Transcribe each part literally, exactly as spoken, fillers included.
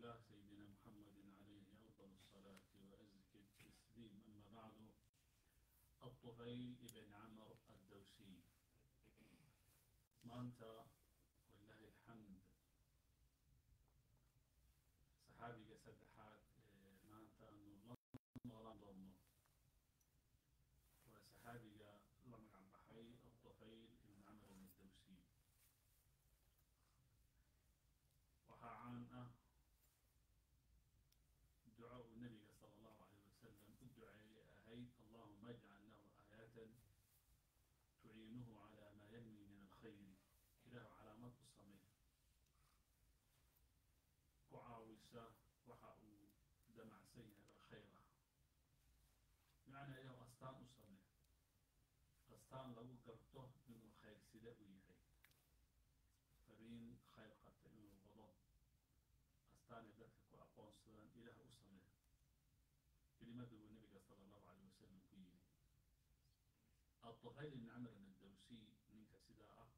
الله سيدنا محمد عليه أفضل الصلاة وأزكى التسليم. أما بعد، الطفيل بن عمرو الدوسي مانتا والله الحمد صحابي قصد حاد مانتا أنه لما ضمه وصحابي لما عم بحي الطفيل بن عمرو الدوسي وحعانه دعاء النبي صلى الله عليه وسلم الدعاء أهيت اللهم اجعل له آيات تعينه على ما ينمي من الخير إله علامات الصميم وعاوسة وحاو دمع سيئة الخيرة معنى إيه أستان الصميم أستان لو قربته من الخير سدوي هي فبين خير قد تعين الغضب أستان ذاتك وأقوان صلان إله الصميم كلمة النبي صلى الله عليه وسلم فيه الطفيل بن عمرو الدوسي من كسداء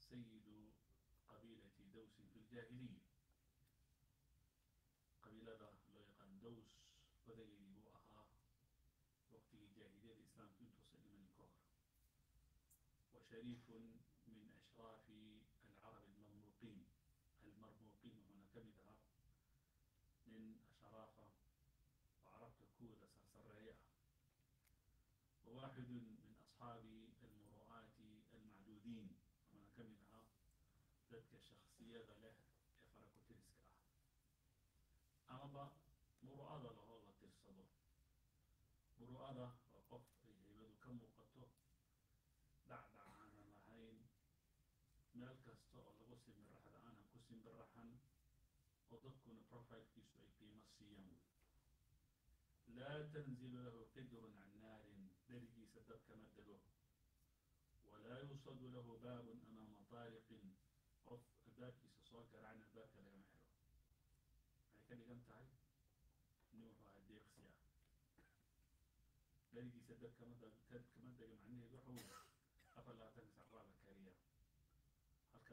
سيد قبيلة دوس في الجاهلية قبيلة ليقان دوس وذي بوأها وقت جاهلية الإسلام كنت سليما الكهر وشريف من أشراف العرب المملوقين المرموقين هنا كبدها من شرافة وعرفت كود سرسرية وواحد من أصحاب المرؤات المعدودين ومن كملها ذاتك الشخصية له يفرق تلسكا أما مرؤات له الله ترسله مرؤات وقف يجيبه كم وقته دعدع عن اللهين ملكستو الله قسم بالرحل أنا قسم بالرحل وضدكنا بروفايل في سوء قيمة السيام لا تنزل له قدر عن نار درجي سدبك مدده ولا يوصد له باب أمام طارق قف أباكي سساكر عن أباك لا يمحره هاي كان لقم تعي نوحو أديق سياح درجي سدبك مدده معنيه بحول أفلا تنسى عرابة كريا هل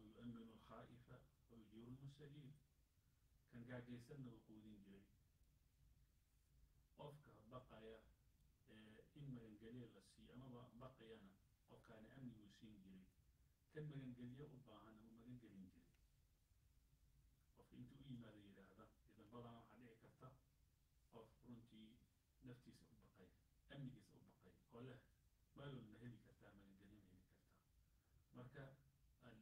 ويؤمن الخائفة ويجير المستجيب كان قاعد يسن وقودين جريد قفك بقايا إما ينقليل للسي أما بقيانا قفك أنا أمني ويسين جري كان ما ينقليه أباهانا وما ينقلين جري قفك إنتو إيما ذي هذا إذا بضعنا حديعي كثا قفك رنتي نفتي سأبقايا أمني سأبقايا قوله ما لنا هذي كثا ما ينقلين هذي كثا مركا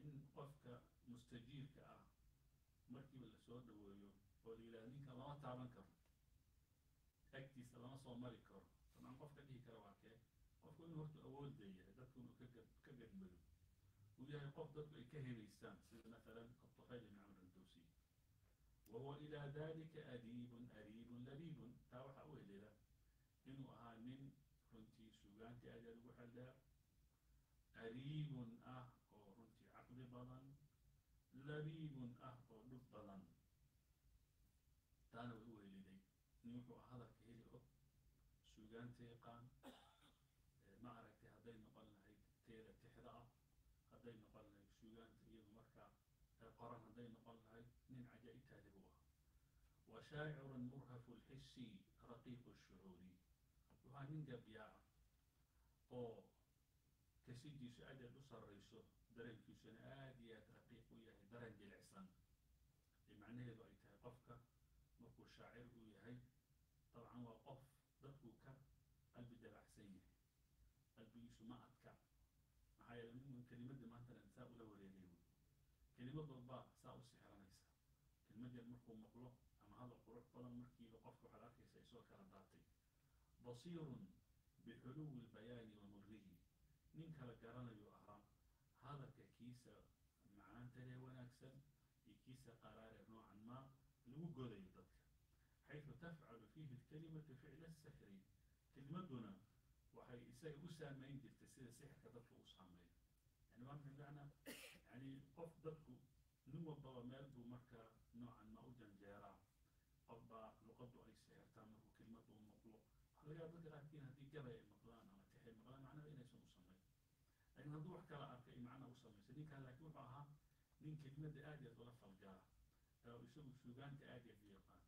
إن قفك مستجير كأه مركب الأسود ويوم وليلانيك الله تعبان كرم أكتي سلام صو مالكر طبعا قف كده كرواكه قف كون هرت أول دية ده كونه كجب كجب ملو وياه قف ده كهري سام مثلا الطفيل بن عمرو الدوسي وهو إلى ذلك أديب أريب لبيب تروح أول له إنه أهان رنتي سجان تأجل وحلا أريب أه أو رنتي عقل بلن لبيب أه أو لب بلن تانو هو اللي دي نيوحو هذا كهيلي أب سوغان تيقان معرك تهدين نقلنا هيك تيرا تحداء هدين نقلنا هيك سوغان تيقان مركع القرآن هدين نقلنا هيك نين عجائب تهدبوها وشاعر مرهف الحسي رقيق الشعوري وها نين قبياع أو كسيدي سعد الأسر ريسو درين كيسان آديات رقيق وياه درين دي العسان بمعنى ضعيتها قفكة مركو الشاعر وياهي طبعا وقف ضدكو كب قلب دبع سيئ قلب يسو ما أتكع معايا من كلمة دي مثلا ساقو لو رياليون كلمة ضرباء ساقو السحر ميسا كلمة دي المركو مقلوق أما هذا القروح طلع مركي وقفكو حلاكي سيسوى كرداتي بصير بحلو البيان ومره نينك لقرانا يؤهرام هذا ككيسة معان تلي ونكسب يكيسة قرار نوعا ما اللي هو قريضة، حيث تفعل فيه الكلمة فعل السحر كلمتنا، وحيساوي أسامة عندي التسير سحر كتبت أسامة يعني ما بنلعنا يعني قف ضدكو نمو الضوامات ومركة نوعا ما أوجن جيرا أربع لقدو أي سحر تامر وكلمته المقلوق حلقا ضدك عارفين هذه جرأي مقلانة وتحي مقلانة معنا بإنه يسمو أسامة لأن هذا وحكا لأركي معنا أسامة سنين كان لك وضعها من كلمة آدية ظرف الجارة أو يسمو سوغان تآدية في يقان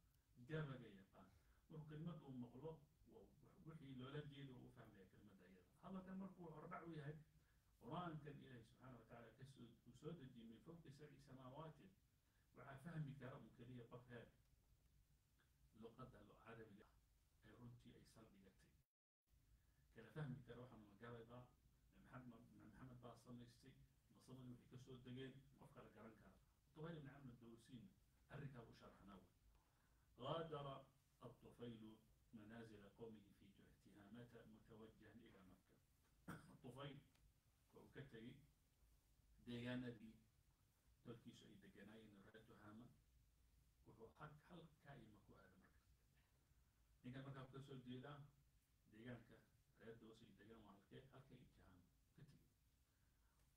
جرأي يقان وكلمته المقلوق ووحي لولد جيده وفهم لها كلمة أيضا هذا كان مركوه أربع ويهد وران كان إله سبحانه وتعالى كسود وسودجي من فوق سبع سماوات وعافهم كرم كليه قفها لقد العرب اللي أردت أي صلبي لكتي كلا فهم كروحا مقابضة محمد بقى صلى يستي نصلي وحي كسود دقين وفق لكران كرم الطفيل بن عمرو الدوسي الركب شرح نووي غادر الطفيل منازل قومه في جهتها متى متوجها إلى مكة. الطفيل وكتري ديانا دي تلكي سعيد جناين رأيت هاما وهو حق حلق كائمة كوارد مكة. نيجا مكة بكسر ديلا ديان كا رأيت وسعيد جناين وحلقة حلقة إتهام كتري.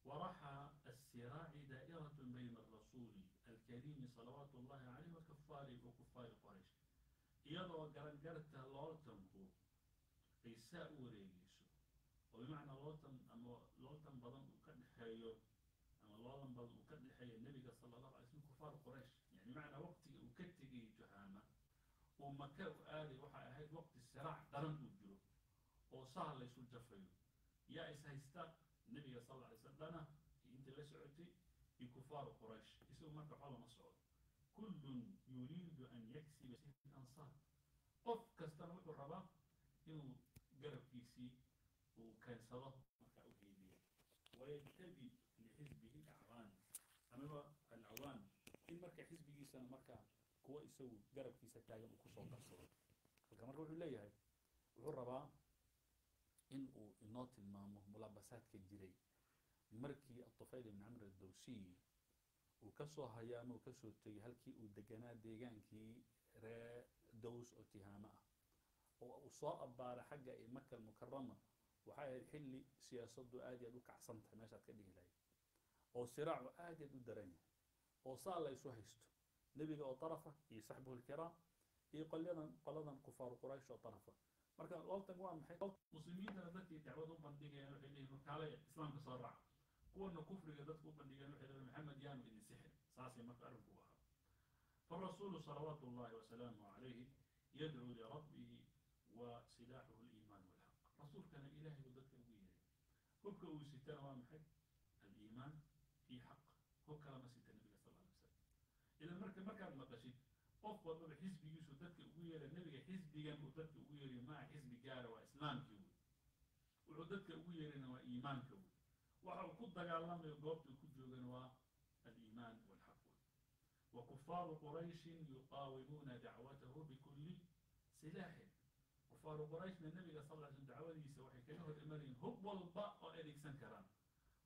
ورحى السراع دائرة بين الرسول الكريم صلوات الله عليه وكفار وكفار قريش. iyadoo garangarta loo tanbo ay saa u wareegayso oo macna loo tan ama loo tan badan u ka dhaxeeyo ama loo tan badan u ka dhaxeeyo nabiga sallallahu alayhi wasallam kufaar quraysh yani macna waqtiga uu ka tagay jahannama oo maka u aaday waxa ahayd waqti siraac daran uu jiro oo sahal isu jafayo yaa is haysta nabiga sallallahu alayhi wasallam inta la socotay kufaar quraysh isoo marka xolo ma socdo كل يريد أن يكسب سهم الأنصار. قف كاستمر الرباط إنه جرب كيسي وكان صلاة مكاوهيبية وينتبه لحزبه الأعوان. أما الأعوان إن مركا حزبه سنة مركا كويس وجرب كيسة تايم وكسر وكسر. فكمان روحوا ليها والرباط إنه الناط المامه ملابسات كالجري. مركي الطفيل بن عمرو الدوسي وكسو هيام وكسو تي هلكي ودجانات ديجانكي را دوس اتهامها وصائب بار حاجه مكه المكرمه وحي الحلي سياسته عادي دوك احسنت ماشي كدي لهي او صراع عادي دراني او صار يسو هيست نبيغا او طرفه يسحبه الكرام يقلدن قلدن كفار قريش او طرفه marka loltan waa maxay muslimiinta dadkii dacwad u bandhigeen inay rukaale islaamka soo raac كون كفر قدت كون بندقان وحيدة محمد يام بن السحر صاصي ما أرفوها فالرسول صلوات الله وسلامه عليه يدعو لربه وسلاحه الإيمان والحق رسول كان إلهي قدت كويه هبك وستان وامحك الإيمان في حق هبك لما ستان النبي صلى الله عليه وسلم إذا المركب ما كان مقاشد أفضل ما بحزب يوسف قدت كويه للنبي حزب يام قدت كويه مع حزب جاره وإسلام كويه وقدت كويه لنا وإيمان كويه وحاول كل دجالهم يقابل كل جوجنوا الإيمان والحق وكفار قريش يقاومون دعوته بكل سلاح كفار قريش من النبي صلى الله عليه وسلم دعوته سواء كانوا الأمرين هب والباء أو إليكسن كرام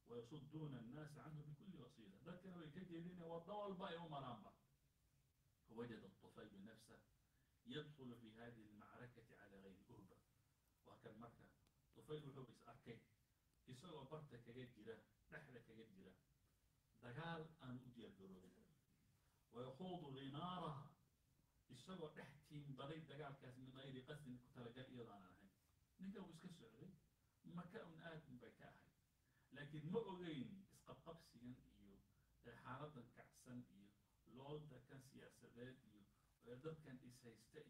ويصدون الناس عنه بكل وسيلة ذكروا الكجيلين والضوء الباء يوم رامبا فوجد الطفيل نفسه يدخل في هذه المعركة على غير أربة وكان مركب طفيل حبس أركين isagoo barta kaga jira dhaxda kaga jira dagaal aan u diyaar garoobay way xoodu linaaraha isagoo dhaxtiin baday dagaalkaas midaydi qasin ku talagal iyadaan ahayn ninka uu iska socday maka un aad u baakahay laakiin ma ogeyn isqabqabsigan iyo xaaladan kacsan iyo looda kan siyaasadeed iyo dadkan is haysta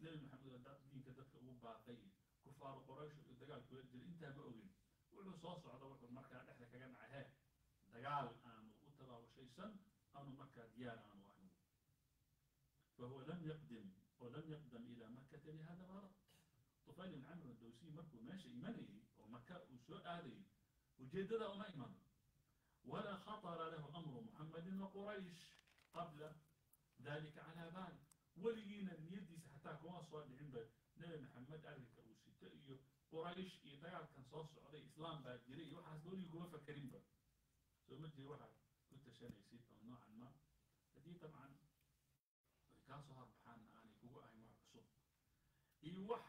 iyo nabi maxamed dadkiin ka dadka ugu baaqay kufaar quraysh iyo dagaalku la jir inta ma ogeyn وله صوص على وقت المركز إحنا كجمع هاي دجال أنو وطلع وشيسن أنو مكة ديار أنو أنو فهو لم يقدم ولم يقدم إلى مكة لهذا الغرض طفيل بن عمرو الدوسي مركو ماشي إيماني ومكة وسوء عليه وجدد وما إيمان ولا خطر له أمر محمد وقريش قبل ذلك على بال ولينا يديس حتى كواصل عند نبي محمد أرك وستأيه قريش يدعى كان صوص على إسلام بعد جري وحاس دول يقولوا فكرين بقى سو مجدي واحد كنت شان يصير نوعا ما هذه طبعا kaasoo harbaxaan aanay kugu ahay wax cusub iyo wax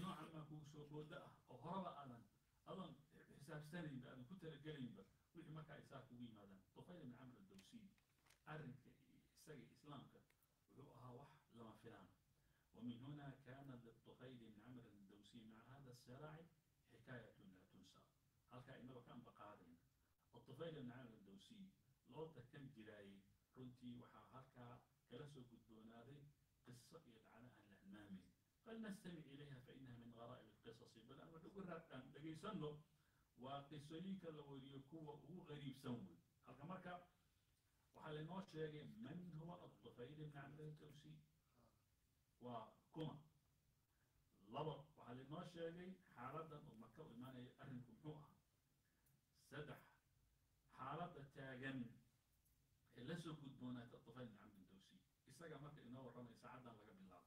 nooca ma ku soo booda ah oo horaba adan adan xisaabtanayn baan ku talagalayn wixii marka isaaq ugu yimaadaan Tufail ibn Amr al-Dawsi arrinka isaga islaamka wuxuu ahaa wax lama filaan ومن هنا كان للطفيل بن عمرو الدوسي مع هذا السراع حكاية لا تنسى. هالكائنات كان بقارين. الطفيل بن عمرو الدوسي لوطة كم جراي رنتي وحاهركا كلاسو قدوناري قصة يدعانها الأمامي. فلنستمع إليها فإنها من غرائب القصص بل أنا أقول ربنا لقي سنو وقصيك لو ليكوا هو غريب سنو. هالكامركا وحال النوش من هو الطفيل بن عمرو الدوسي؟ وكما لبا وحال إنه شاقي حالة مكة وإيمانة أرنكم حوها سدح حالة تاغن اللسو قدونات الطفيل بن عمرو الدوسي إساقا مكة إنه ورمي سعادنا لك بالله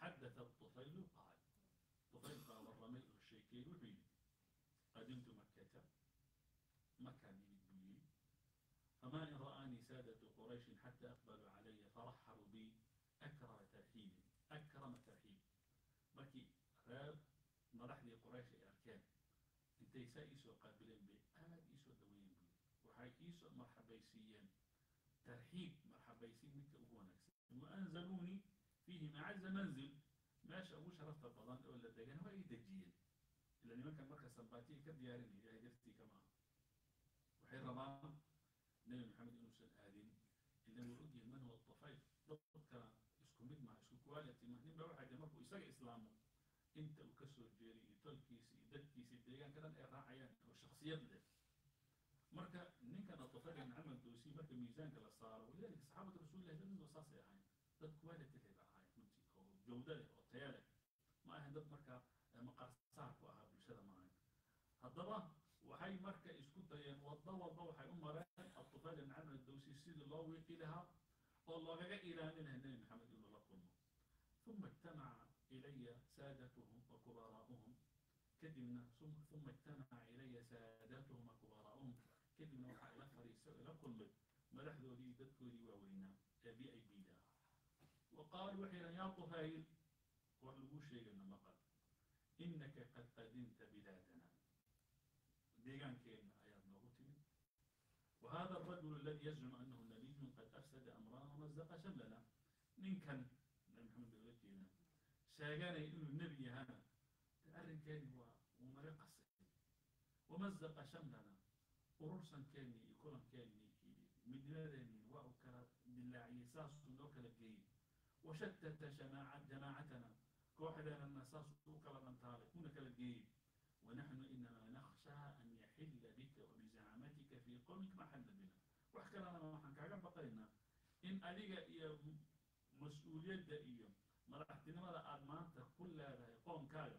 حدث الطفيل قال الطفيل قال ورمي الشيكي وحيد قدمت مكة مكة بيلي فما إن رآني سادة قريش حتى أقبلوا علي فرحبوا بي أكرم ترحيب أكرم ترحيب مكي راب نرحلي قريش أركان أنت يسايسو قابلين بي أنا يسو دوين بي وحاكيسو مرحبايسيا ترحيب مرحبايسي منك أغوانكس وأنزلوني فيه معز منزل ما شاء شرفت الضلان أولا دقان هو يدجيل لأني ما كان مركز سباتي كديارني جاهدرتي كمان وحي رمام نبي محمد أنوسا الآدين إلا مرودي من هو الطفيل ضدك isku mid ma isku quality ma nimba waxa ay markuu isaga islaamo inta uu ka soo jeeriyo tolkiisa iyo dadkiisa deegaankan ay raacayaan oo shakhsiyad leh marka ninka Tufail ibn Amr Dawsi marka miisaanka la saaro walaal saxaabada rasuulillah inuu saasay ahayn dad quality leh ahayn muddi oo jawda leh oo tayo leh ma aha dad marka maqasaar ku ah bulshada maahan haddaba waxay marka isku dayeen wada wada waxay u mareen Tufail ibn Amr Dawsi sidii loo wiiqi lahaa والله لقى إيران النبي محمد يقول الله كله ثم اجتمع إلي سادتهم وكبراؤهم كدمنا ثم اجتمع إلي سادتهم وكبراؤهم كدمنا وحائل فريسة إلى كله ملحظوا لي بدكوا لي وعوينا أبي أبيدا وقالوا حين يا طفيل وعلقوا شيئا لما قال إنك قد قدمت بلادنا ديغان كينا آيات نغوتين وهذا الرجل الذي يزعم أنه نبي قد أفسد أمرنا ومزق شملنا من كان نبي محمد الوكينا شاقانا يقول النبي هنا تأرن كان هو ومرقص ومزق شملنا ورسا كان يكون كان من نادني وأكرت بالله ساس وكل الجيل وشتت شماعة جماعتنا كوحدنا النساس وكل من طالق من كل الجيل ونحن إنما نخشى أن يحل بك وبزعامتك في قومك ما حل بنا وحكى لنا ما حكى بقينا إن أليق إيا مسؤولية دائية ما راح تنمر أرمانتك كلها يقوم كالا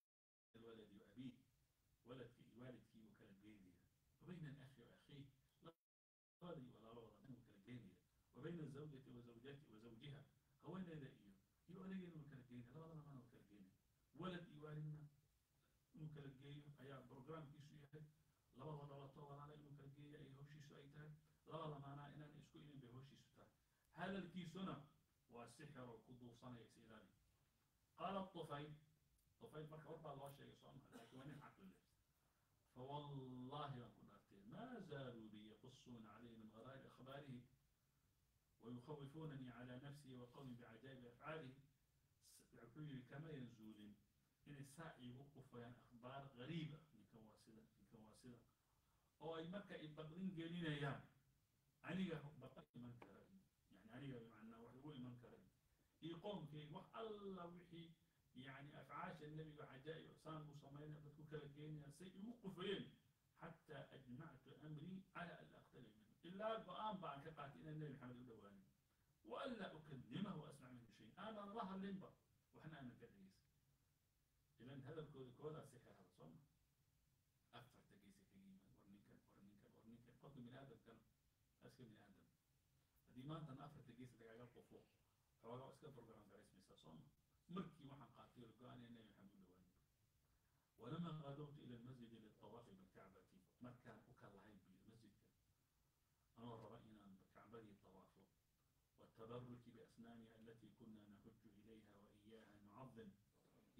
الولد وأبيه ولدك والدك وكالجيدية وبين الأخ وأخيه لا راضي ولا روضا منه كالجيدية وبين الزوجة وزوجته وزوجها هو نادئيه يؤلقين وكالجيدية لا والله ما وكالجيدية ولد يوالدنا إنه كالجيء أي برنامج يسويه لا والله لا طبعا أنا إنه كالجيء أي هوشي سويته لا والله معنا إن أنا إسكوين بهوشي سوته هذا الكيسنا والسحر والقدوس صنع يسيرني قال الطفيل الطفيل ما كبر بالله شيء صنعه لكن عقل له فوالله ما كنت ما زالوا بيقصون علي من غرائب أخباره ويخوفونني على نفسي وقومي بعجائب أفعاله يعقلي كما ينزلون إن الساعي يوقف عن أخبار غريبة مكواسلة مكواسلة أو أي مكة يبقلين قلينا يا علي بقى من كرم يعني علي بمعنى وحده من كرم يقوم كي وح الله وحي يعني أفعاش النبي وعجائب عصام وصمينا بتوك الجين الساعي يوقفين حتى أجمعت أمري على ألا أقترب منه إلا القرآن بعد كقاتين النبي محمد الدواني وألا أكلمه وأسمع منه شيء. هذا الله الليمبر وإحنا أنا تقيس. إذا هذا الكولا سحر هذا صنع. أفر تقيس كريما ورنيكا ورنيكا ورنيكا قلت من آدم كان أسكن من آدم. هذه ما أنت أفر تقيس تقعد فوق. حوالي أسكن فرق عن رئيس مصر صنع. ملكي وحن قاتل قال إنه يحمل وين. ولما غادرت إلى المسجد للطواف بالكعبة مكة وكالعين بالمسجد أمر رأينا بالكعبة الطواف والتبرك بأصنامها التي كنا نحج إليها وإياها نعظم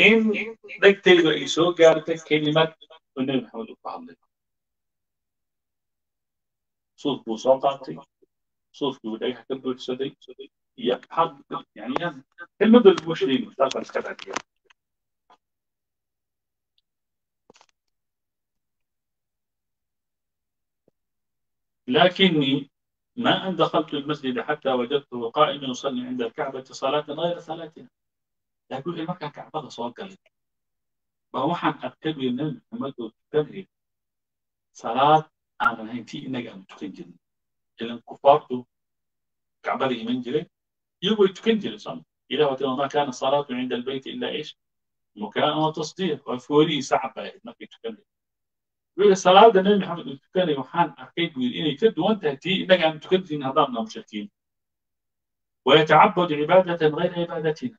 إن ذكت الرئيسو قالت كلمة من محمد وقال صوت بوصاتي صوت بودي حكبر الشديد يبحث يعني كلمة المشرين مستقبل كذا لكني ما أن دخلت المسجد حتى وجدته قائما يصلي عند الكعبة صلاة غير صلاتنا. يقول لي مكة كعبة صلاة قليل. بروحا أبتدي من محمد تبري صلاة أنا نهيتي إنك أن تكنجل. إلا كفارته كعبة يمنجلي يبغى تكنجل صلاة. إذا وما كان الصلاة عند البيت إلا إيش؟ مكان وتصديق وفوري سعبة ما في تكنجل. ويقول الصلاة ده النبي محمد كان يوحان أكيد وإني كد وأنت هتي إنك عم تكد إن هضامنا مشاكين ويتعبد عبادة غير عبادتنا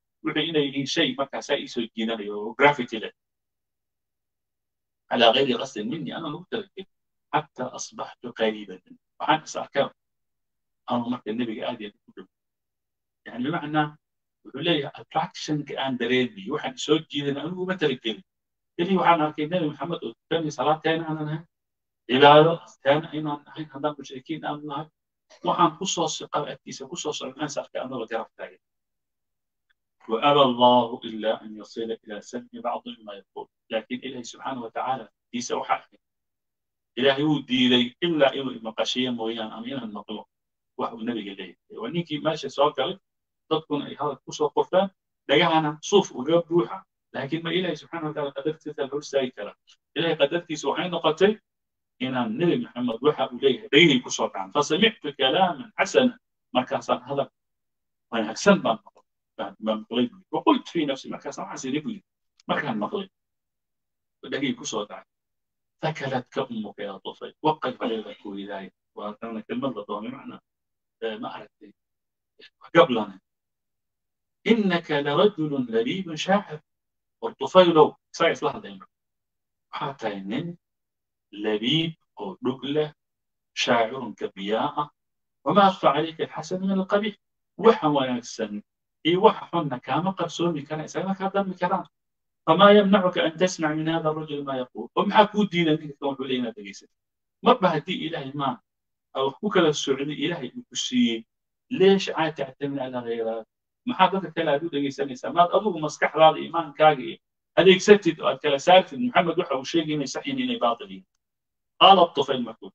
وحبائي شيء مكا سائي سوء جيلاني وغرافيتي لك على غير قصد مني أنا أقول تلقين حتى أصبحت قريبا وحن ساقيم أنا مكا النبي قادي يعني بمعنى يقول لي أتراكشن كأن دريني وحن سوء جيلاني أنا ما تلقين اللي وحنا كنا محمد كان صلاة تاني أنا عبادة تاني أيضا حين هذا مشركين أمنا وحنا قصص قراءة كيسة قصص الناس كأنه غير تاجر وأبى الله إلا أن يصل إلى سمع بعض ما يقول لكن إلهي سبحانه وتعالى كيسة وحكي إلهي ودي لي إلا إلهي مقاشيا مويا أمينا المطلوب وحب النبي إليه ونيكي ماشي ساكر تكون هذا قصة قفلان دجعنا صوف وجاب روحه لكن ما إلهي سبحانه وتعالى قدرت تلهو سايكرا إلهي قدرت سبحانه قتل إن النبي محمد وحى إليه ديني كسرت عن فسمعت كلاما حسنا ما كان هذا وأنا أحسن ما مغلبني وقلت في نفسي ما كان حسن ما كان مغلبني ودقي كسرت عن ثكلتك أمك يا طفل وقف ليلك ولاية وأنا كلمة ضمن معنى ما أردت قبلنا إنك لرجل لبيب شاعر والطفيل صحيح صلاح دائما حتى إن لبيب أو دقلة شاعر كبياء وما أخفى عليك الحسن من القبيح وحواياك السن إي وححن كما قرسون كان إسلامك هذا مكران فما يمنعك أن تسمع من هذا الرجل ما يقول ومحك ودي لك كون علينا دقيسة ما بهدي إلهي ما أو كوكل السعودي إلهي بكسي ليش عاد تعتمد على غيرك محاضرة كلا دو دقيسة نسمات أبوه مسكح رأي الإيمان كاقي هذا يكسبت كلا سالف محمد وحى وشيء يسحيني باطلين قال الطفيل مكتوب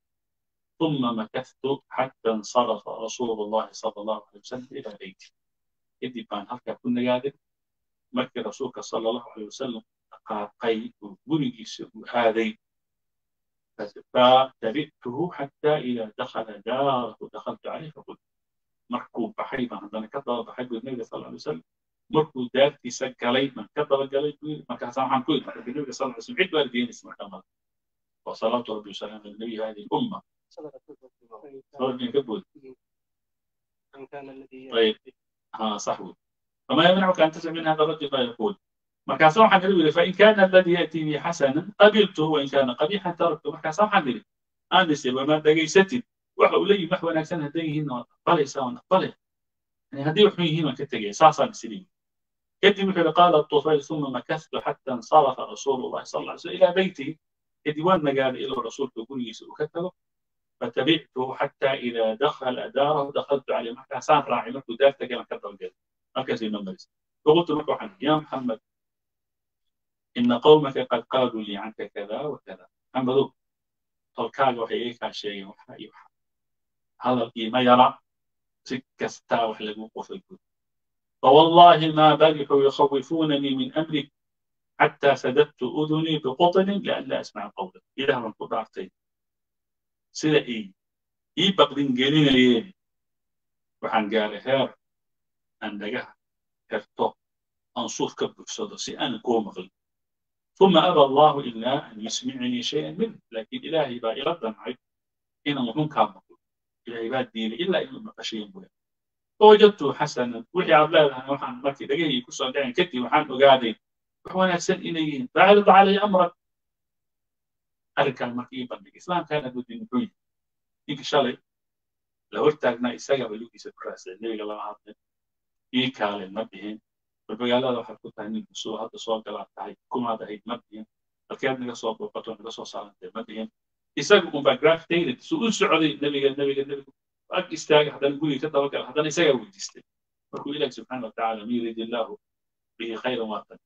ثم مكثت حتى انصرف رسول الله صلى الله عليه وسلم إلى بيتي إدي بان هكا كنا قادر مكة رسولك صلى الله عليه وسلم قاقي وقلقيس هذي فتبعته حتى إذا دخل داره دخلت عليه فقلت مركو بحيبة عندنا كذا بحيبة النبي صلى الله عليه وسلم مركو دارتي سجلي من كذا رجلي ما كان سامع عن كل النبي صلى الله عليه وسلم عيد واردين اسمه كمان وصلاة ربي وسلام النبي هذه الأمة صلى الله عليه وسلم طيب ها صحوه فما يمنعك أن تسمع من هذا الرجل يقول ما صراحة نريد فإن كان الذي يأتيني حسنا قبلته وإن كان قبيحا تركته ما كان صراحة نريد أنا سيبا ما دقي ستي وحولي محونا كان هديهن طلع ساونا طلع يعني هديه وحميهن كتجي صاصا سليم كدي مثل قال الطفيل ثم مكثت حتى انصرف رسول الله صلى الله عليه وسلم إلى بيتي كديوان ما قال إلى الرسول تقول يسوع كتبه فتبعته حتى إذا دخل داره دخلت عليه ما كان صار راعي له دارته كما كتب الجد مركز المجلس فقلت له يا محمد إن قومك قد قالوا لي عنك كذا وكذا محمد تركان وحيك شيء وحي وحي هذا ما يرى سكة استاوح لوقوف الجود فوالله ما برحوا يخوفونني من أمرك حتى سددت أذني بقطن لئلا أسمع قولك إله من قطعتين سيدا إيه إيه بقدين جلين إيه وحن قال هير أندقه هرطه أنصوف كبك صدسي أنا كومغل ثم أبى الله إلا أن يسمعني شيئا منه لكن إلهي با إردا معي إن الله كان مقول إلهي با الدين إلا إن ما شيء بويا فوجدته حسنا وحي عبدالله وحن مركي دقيه كسر دعين كتي وحن وقاعدين وحوانا سن إليين فعرض علي أمرك أركا المركيبا بالإسلام كان دود من حوية إنك شالي لو ارتاقنا إساقا بلوكي سبراسة النبي الله عبدالله إيكا للمبهين والبقالة وحد كنت هنين بسوء هذا صور قلعة تحيي كم هذا هيد مبهين الكيب نقا صور بوقتون نقا صور صالة مبهين إساقا مباقراف تيلت سؤول سعودي النبي النبي النبي أك إستاقا حتى نقولي كتبقى حتى إساقا ويدستي فقول إليك سبحانه وتعالى ميريد الله به خير واتن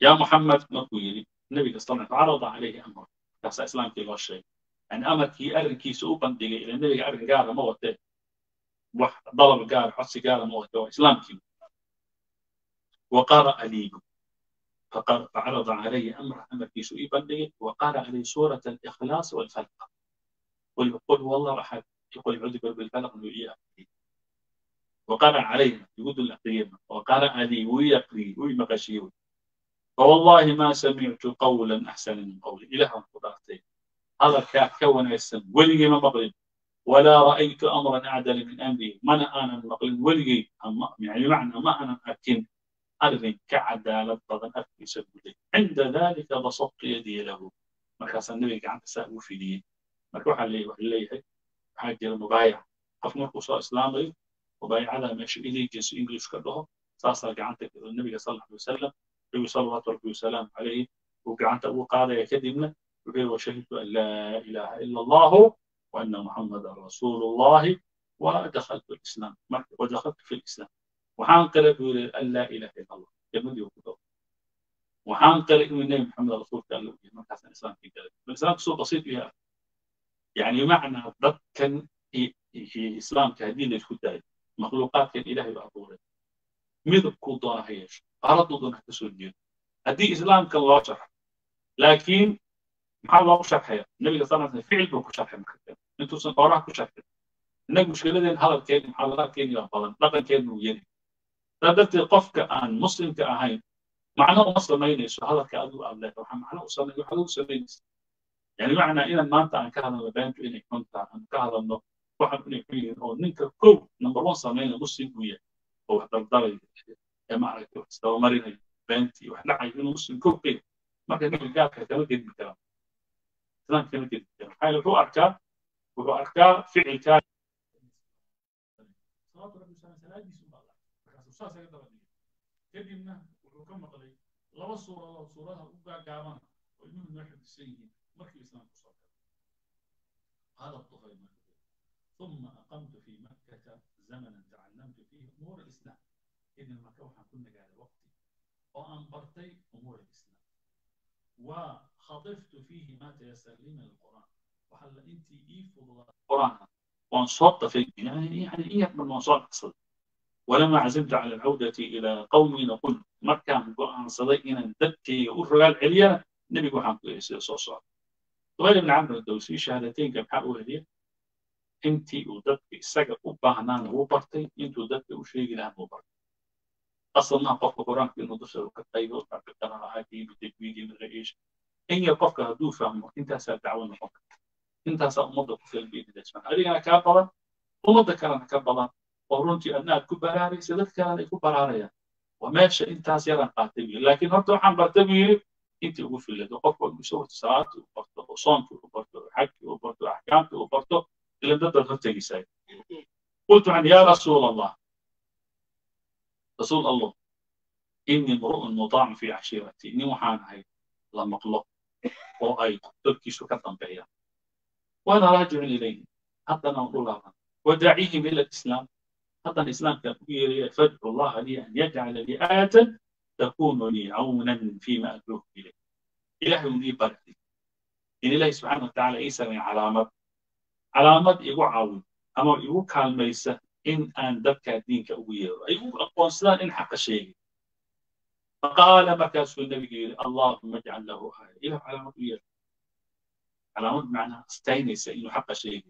يا محمد مكويري النبي صلى الله عليه وسلم عليه أمر كاسا إسلام كي غشي أن أمر كي أركي سؤوبان ديجي إلى النبي أركي قارة موتة ضرب قارة حسي قارة موتة إسلام كي وقرأ لي فعرض عليه أمر أمر كي سؤوبان ديجي وقرأ عليه سورة الإخلاص والفلق ويقول والله أحد يقول يعود بالفلق ويقرأ وقرأ عليه يقول الأقيم وقرأ لي ويقري ويمغشيوي فوالله ما سمعت قولا احسن من قولي الها قدرتي هذا كون السن ولي ما مقلد ولا رايت امرا اعدل من امري من انا مقلد ولي يعني معنى ما انا اكن ارضي كعداله بدن اكفي سبلي عند ذلك بسطت يدي له مركز النبي قعدت اساوي في دي مروح عليه وعليه حاجه المبايع قفنا قصه اسلامي وبايع على ماشي الي جس انجلش كده صار قعدت النبي صلى الله عليه وسلم صلوات ربي وسلام عليه وقعدت أبو قاعدة يكدمنا وشهدت أن لا إله إلا الله وأن محمد رسول الله ودخلت الإسلام ودخلت في الإسلام وحانقلب أن لا إله إلا الله يمدي وكذا وحانقلب من النبي محمد رسول الله ما كان الإسلام في ذلك الإسلام سوء بسيط فيها يعني معنى ضد كان في إسلام كهدين الهداية مخلوقات كان إلهي بعضوره مذب كوضاها هيش أردوا ضد نحكسوا الدين هدي إسلام كان الله شرح لكن محال الله شرحها النبي صلى الله عليه وسلم فعل بوك شرحها مكتب انتو سنقراك وشرحها إنك مشكلة دين هذا الكيد محال الله كيد يغفظا لقد كيد مويني لابدت القف كأن مسلم كأهين معناه أصلا ما ينسوا هذا كأدو أبلاك وحمد معناه أصلا يحدو سبينس يعني معنى إذا ما أنت عن كهذا مبانت إنك كنت عن كهذا النقل وحد إنك فيه أو إنك كو نمبر وان صمينا مسلم وياه أو حتى الضرر معركة واستوى مرينا بنتي وإحنا عايزين نوصل كوبي ما كان يرجع كلام جد بالكلام كلام كلام جد بالكلام هاي هو أركان وهو أركان فعل كان صلاة ربي سبحانه وتعالى دي سبحان الله رسول الله سيدنا النبي كذي منه وكم مطلي لو الصورة لو صورها وقع جامعنا ويجون نحن السيد ما في إسلام صار هذا الطفل ثم أقمت في مكة زمنا تعلمت فيه أمور الإسلام إذن المكوحة كنا قاعد وقتي وأنبرتي أمور الإسلام وخطفت فيه ما تيسر لي من القرآن وحل أنت إيه فضلات القرآن وانصرت فيه يعني يعني إيه أكبر منصار أصل ولما عزمت على العودة إلى قومي نقول مكة من القرآن صديقنا دبتي والرجال عليا نبي قوحان كل إسلام صار الطفيل بن عمرو الدوسي شهادتين كم حقه هدية أنت ودبتي السجع وبعنان وبرتي أنت ودبتي وشيء لهم وبرتي أصلاً قفك قرآن في النضشة وكتايبه وكتايبه وكتايبه عادي بتجويدي من غيرش إن يقفك هدو فهمه إنت سأتعاون حقك إنت سأمضك في البيت ده اسمه أرينا كابلا ومضك أنا كابلا ورنتي أنها كبراري سدك كاري كبراري وماشى أنت سيران قاتبي لكن هذا عم برتبي أنت وقف اللي توقف ومسوي الساعات وبرتو وصانك وبرتو حكي وبرتو أحكامك وبرتو اللي ده درجة جيساي. قلت عن يا رسول الله رسول الله إني امرؤ مطاع في عشيرتي إني وحان هاي لما قلق وأي تبكي شكرا بيا وأنا راجع إليه حتى نقولها وداعيهم إلى الإسلام حتى الإسلام كبير فدعو الله لي أن يجعل لي آية تكون لي عونا فيما أدعوه إليه إلهي لي بركتي إن الله سبحانه وتعالى عيسى من علامات علامات إيقو عاون أما إيقو كالميسة إن أن دبكى الدين كأوير إيقو أقوانسلان إن حق شيء فقال مكاس النبي اللهم اجعل له آية إله علامات إيقو علامات معنى استينسة إنه حق شيء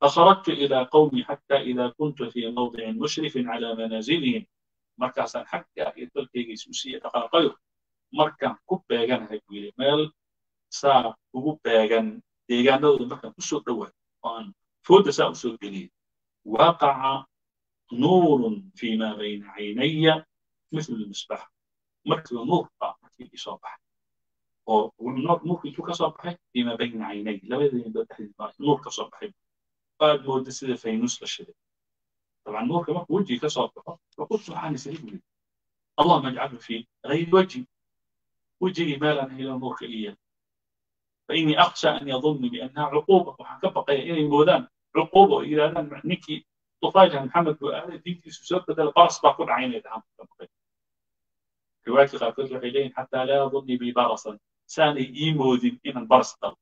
فخرجت إلى قومي حتى إذا كنت في موضع مشرف على منازلهم مركزا حتى يتلقي سوسية تقاقير مركز كباغان هكوية مال سا كباغان ديغان دو مركز كسو دوان وأن فود سأسو بني وقع نور فيما بين عيني مثل المصباح مركز نور في صباح والنور نور في كصباح فيما بين عيني لا بد أن نور كصباح قال مودة سيدة فينوس للشدة طبعا نور كما وجهي كصابقة فقلت سبحانه سيدي اللهم اجعله في غير وجهي وجهي مالا إلى نور إياه فإني أخشى أن يظن بأنها عقوبة وحكبق إلي مودان عقوبة إلى أن نكي طفاجها محمد وآل ديكي سوسرت البرص باقول عيني دعم روايتي خافت له إليه حتى لا يظني ببرصا ساني إيمودي إن البرص طلب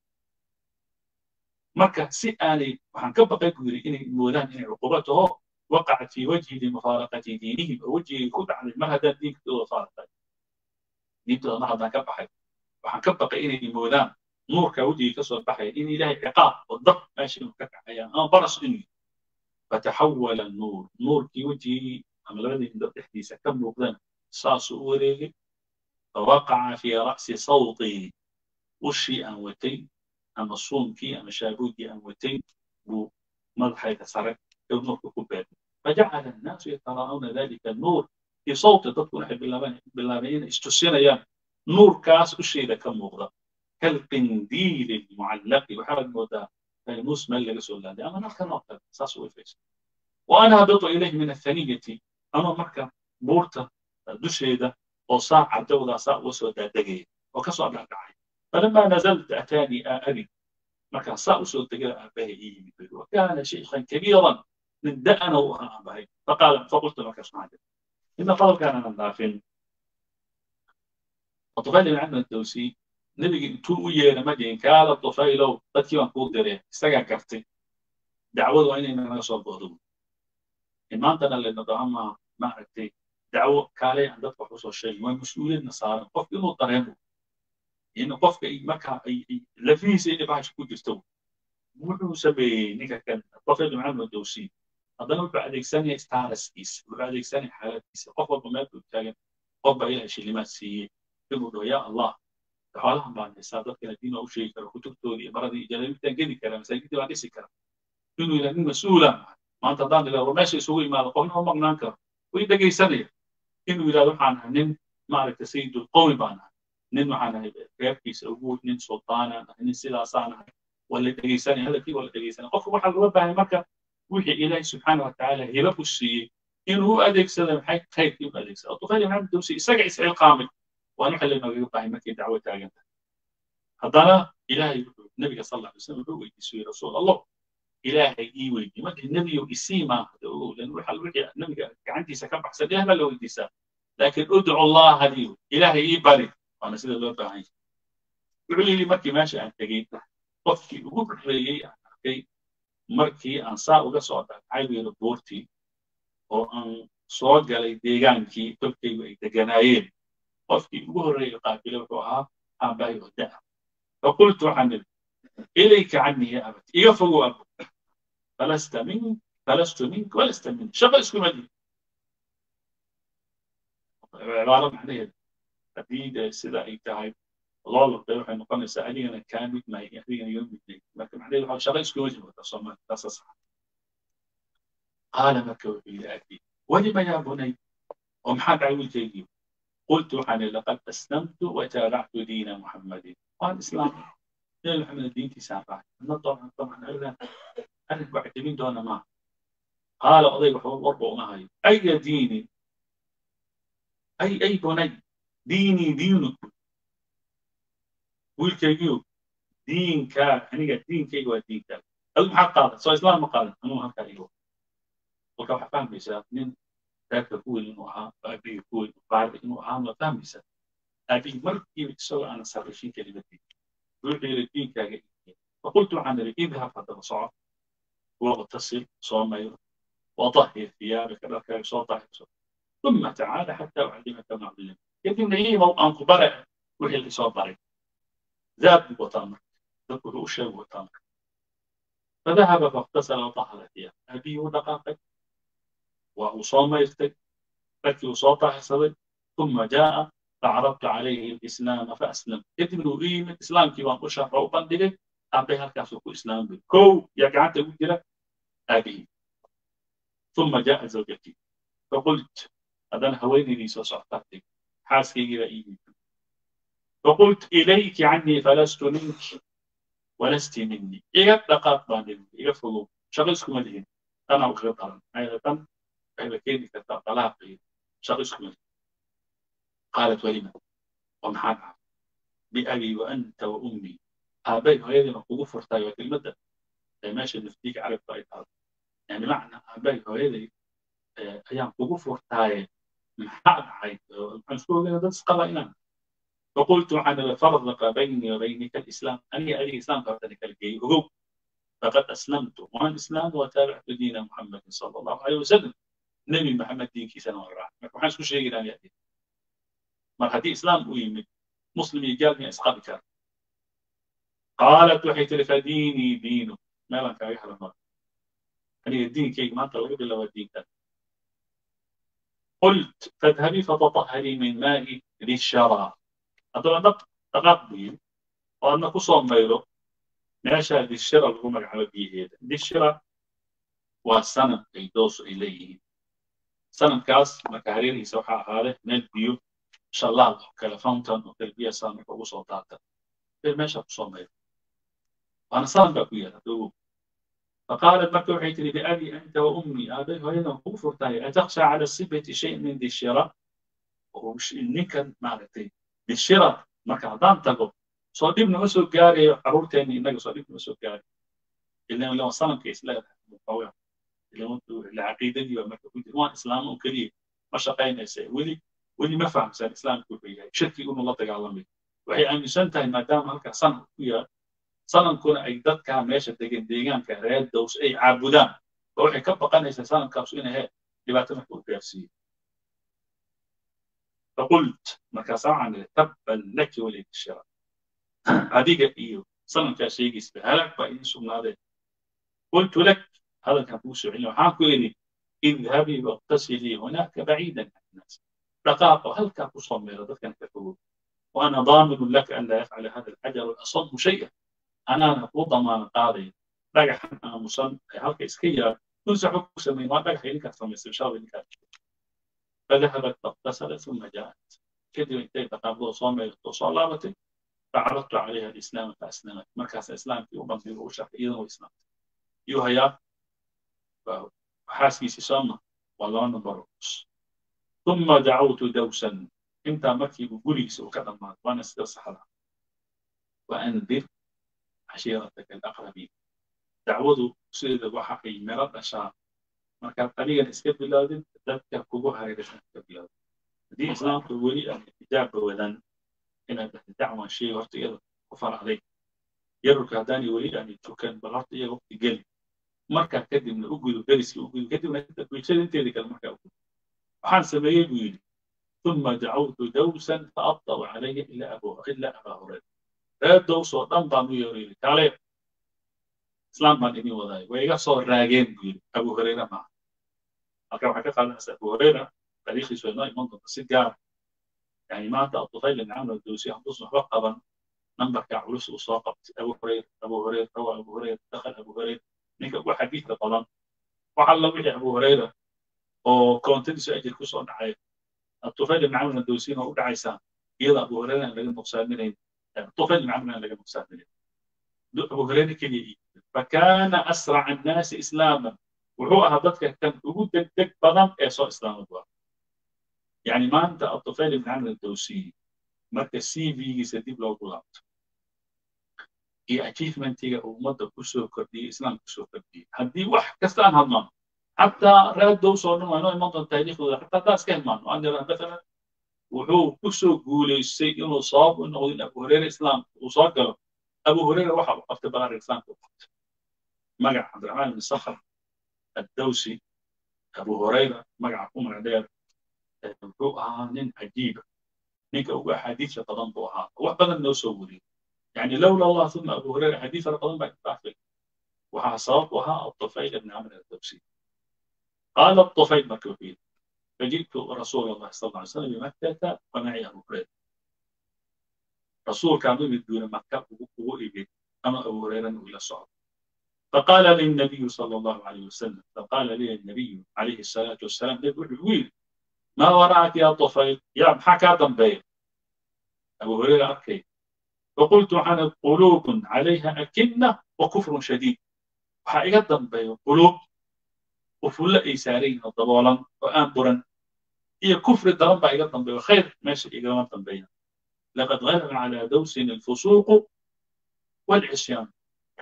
مركه سي آلي وحن كبقى كوري إني مولان إني عقوبته وقعت في وجهي لمفارقة دينه ووجهي كود عن المهدى دينك وفارقة دينك نهضا كبحي وحن كبقى إني مولان نور كوجهي كسر بحي إني لها عقاب والضغط ماشي مكتع حيان أنا برص إني فتحول النور نور كي وجهي أما لغني من ضغط إحديث أكمل وقدان صاص أوري فوقع في رأس صوتي وشي أنوتي أما الصوم كي أما شابو كي أما تين ومضحى يتسرع النور كوبات فجعل الناس يتراءون ذلك النور في صوت تطلع باللبنين استسينا يا نور كاس الشيء كم مغضى كالقنديل المعلق وحرق مودا فالموس ملك رسول الله أما نحن نقتل ساسو الفيس وأنا هبط إليه من الثانية أما مركب بورتا دشيدة وصاع الدولة صاع وسودة دقيقة وكسر الدعاية فلما نزلت أتاني أبي ما كان سأسأل تجاه أبيه وكان شيخا كبيرا ندأنا وأنا أبيه فقال فقلت ما كاش معدل إن قال كان من دافن الطفيل بن عمرو الدوسي نبي توي لما جين كاله الطفيل لو تكيم كود دري استجا كفتي دعوة وإني ما صبرهم المنطقة اللي نضعها ما عرفتي دعوة كاله عند فحوص الشيء ومسؤول النصارى قف إنه طريقه إنه قفك أي مكان أي لفيس إني بعد شكون جستوه مو سبي نيكا كان الطفيل بن عمرو الدوسي أظن بعد إنسان يستعرس كيس بعد إنسان حالات كيس قفل بمات وبتاعه قفل إلى شيء اللي ما تسيه يقولوا يا الله تعالهم بعد السادات كان دين أو شيء كانوا كتب تولي برادي جلبي تنجدي كلام سيجدي بعد إيش كلام إنه إلى من مسؤولة ما تضان إلى رماش يسوي ما لقونه ما بنانكر وإذا جي سنة إنه إلى روح عنها نم معركة سيد القوم بعنها نن معنا كيس أبوه نن سلطانة نن سلاسانة ولا تجيسان هذا كي ولا تجيسان قف واحد ربع مكة وحي إلهي سبحانه وتعالى هرب الشيء إنه هو أديك سلام حي خير يبقى أديك سلام الطفيل بن عمرو الدوسي سجع سعي قامل وأنا حل ما بيربع مكة دعوة تاجنا هذا إلهي النبي صلى الله عليه وسلم هو يسوي رسول الله إلهي يوي ما النبي يسيما لأنه حل وحي النبي عندي سكب حسد يهمل لو يدسا لكن أدعو الله هديه إلهي يبارك أنا سيد الله بعين. يقول لي مركي ماشي عن تجيب. قفكي وقول لي عن كي مركي عن صار وقصعد عايبي البورتي أو عن صعد على ديجان كي تبكي ويتجنايل. قفكي وقول لي قابلة وها عن باي ودها. فقلت عن إليك عني يا أبت. يفوق أبو. فلست منك فلست منك ولست منك. شغل اسمه مدي. عبارة محلية. حديد سلا أي تعب الله الله يروح المقام السائلين أنا كامل ما يحتاجني يوم بدي لكن حديد حاول شغل سكوت وتصمم تصصح قال مكة بيدأتي ولم يا بني ومحاد عوجي قلت حان لقد أسلمت وتابعت دين محمد. قال إسلام دين محمد دين تسابع طبعا طبعا أنا أنا بعتمين دون ما قال أضيب حباب أربع معي أي ديني أي أي بني ديني دينك ويلكيو دين كا هني قال دين كي هو دين كا المحقق سو إسلام مقالة أنو هم كايو وكان حفاهم بيساعدين ذاك هو إنه أبي هو بعد إنه عامل تامسة أبي مركي بتسوي أنا صارشين كلمتين ويقول دين كا فقلت عن الإبهة فضل صعب واغتسل صومي وطهر ثيابك لك صوتك ثم تعال حتى أعلمك ما علمت يمكن إيه هو أنك برع وهي اللي صار برع ذاب وطامر ذكره شيء وطامر فذهب فاغتسل وطهر ثيابه أبي ودقاقك وأصام يفتك فكي صوته حسبت ثم جاء فعرضت عليه الإسلام فأسلم يمكن إيه من الإسلام كي وانقشها فوقا أبيها كاسوكو إسلام بالكو يقعد وجرة أبي ثم جاء زوجتي فقلت أذن هويني ليس صحبتك حاسكي رأيي فقلت إليك عني فلست منك ولست مني إيجاب لقاط بانين إيجاب فلو شغلسكم الهين أنا وغيطان عيغة فإذا كيني كتطلاقي شغلسكم الهين قالت ولما ومحانا بأبي وأنت وأمي أبي هيدي مقوله فرطاي وكلمة ماشي نفتيك على الطائرة يعني معنى أبي هيدي أيام مقوله فرطاي محاد عيد العنصر هذا سقلنا فقلت عن الفرق بيني وبينك الإسلام أني أري الإسلام قبلك الجيل فقد أسلمت وأنا الإسلام وتابعت دين محمد صلى الله عليه وسلم نبي محمد دين كي سنة ورا ما كان شو شيء غير يأتي مرحدي إسلام ويمي مسلم يجال من أصحابك قالت وحيت لك ديني دينه ما لك أي حرمات يعني الدين كي ما تقول إلا وديك قلت فاذهبي فتطهري من ماء للشرى أطلع تقضي وأنا قصوم ميرو ماشى للشرى الغمر العربية هذا للشرى وسنم يدوس إليه سنم كاس مكهرير يسوحها هذا نلبيو شلال كالفونتن وكالبيا سنم وصوتاتا في ماشى قصوم ميرو وأنا صادق وياه دوب فقالت مكتوحيت لي بأبي أنت وأمي أبي هيدا مغفور تاي أتخشى على الصبة شيء من ذي الشراء ومش النكن معناتي ذي الشراء مكعدان تقو صديق بن أسوق قاري عرور تاني إنك صديق بن أسوق قاري إلا لو صنم كيس لا مطوع إلا أنتو العقيدة دي ومكتوب ديوان إسلام وكريه ما شقينا سي ولي ولي ما فهم سان إسلام كل بيجي شكل يقول الله تعالى مني وهي أن سنتها ما دام هلك صنم ويا صنم كون أي ضد كهماشة تجين ديجان كهريات دوس أي عبودان وروح كبر قناة صنم كابسوينها هاي اللي بعتمك وبيفسي فقلت مكاسع عن تبا لك ولد الشرع عديجة إيو صنم كاشيج يسبهلك بقى إيش من هذا قلت لك هذا كابوس علم حاكيني اذهبي واغتسلي هناك بعيدا عن الناس رقاقه هل كابوس صميرة كان كفور وأنا ضامن لك أن لا يفعل هذا الحجر الأصم شيئا أنا أقول ضمان قاضي رجع أنا مصن هالك إسكير نزعه سمين ما رجع هيك أصلا مستشار بالكاد فذهبت فاغتسلت ثم جاءت كده انتهت قبل صومي وصلابتي فعرضت عليها الإسلام فأسلمت مركز الإسلام في أمم في روشة أيضا وإسلام يوهيا فحاسي سامة والله أنا بروس ثم دعوت دوسا أنت مكي بوليس وكذا ما وأنا استرسحها وأنذر عشيرتك الأقربين تعوضوا سيد وحقي مرض أشعر مركب قليلا إسكت بلادن تبكى كبوها إلى شنك بلادن دي إسلام تقولي أن الإجابة بولن إن الدعوة شيء غرطي كفر عليك يرو كهدان يولي أن يتوكن بغرطي غرطي قلب مركب كدي من أقود وقرسي وقود كدي من أقود شيء انتهي لك المركب أقود وحان سبيل بيولي ثم دعوت دوسا فأبطأ عليه إلا أبو إلا أبو هريرة رادو صوتان بانو يوريلي تعالي اسلام بان اني وضاي ويقع صور راقين بيولي أبو هريرة معه أكرم حكا قال لناس أبو هريرة تاريخي سويناي منطقة السجار يعني ما أنت الطفيل بن عمرو الدوسي حدوث محبقا نمبر كعولوس وصاقب أبو هريرة أبو هريرة روى أبو هريرة دخل أبو هريرة نيك أبو حديث لطلان waxaa lagu yahay Abu Hurayra oo content ay ku soo dhacay الطفيل بن عمرو الدوسي oo u dhacaysa iyada Abu Hurayra laga muqsaaminay الطفيل بن عمرو laga muqsaaminay Abu Hurayra kaliya فكان أسرع الناس إسلاما wuxuu ahaa dadka kan ugu degdeg badan ee soo islaamada يعني ما أنت الطفيل بن عمرو الدوسي marka سي في-giisa dib loogu laabto iyo achievement-iga ummadda ku soo kordhiyay islaamka ku soo kordhiyay haddii wax kasta aan hadno xataa raaddow soo dhan waanoo iman doon taariikhdooda xataa taas ka imaano anjara masalan wuxuu ku soo guulaystay inuu sabab u noqdo in Abu Hurayra islaamka uu soo galo Abu Hurayra waxa uu qabtay balaar islaamka uu qabtay magaca Cabdiraxmaan bin Sakhr الدوسي Abu Hurayra magaca ku magacdeer wuxuu ahaa nin cajiiba ninka ugu axaadiisa badan buu ahaa wax badan noo soo wariyay يعني لولا الله ثم أبو هريرة حديث رقم بعد التحفيل وحصابها الطفيل بن عمرو الدوسي قال الطفيل مكروهين فجئت رسول الله صلى الله عليه وسلم بمكة ومعي أبو هريرة رسول كان يدور مكة وقوله أنا أبو هريرة إلى الصعب فقال لي النبي صلى الله عليه وسلم فقال لي النبي عليه الصلاة والسلام ويل ما وراءك يا طفيل يا حكى ضمبيل أبو هريرة أكيد فقلت عن قلوب عليها أكنة وكفر شديد وحقيقة بين قلوب وفل إيسارين ضبالا وأنبرا هي كفر الضرب حقيقة بين خير ماشي إجراما بين لقد غير على دوس الفسوق والعصيان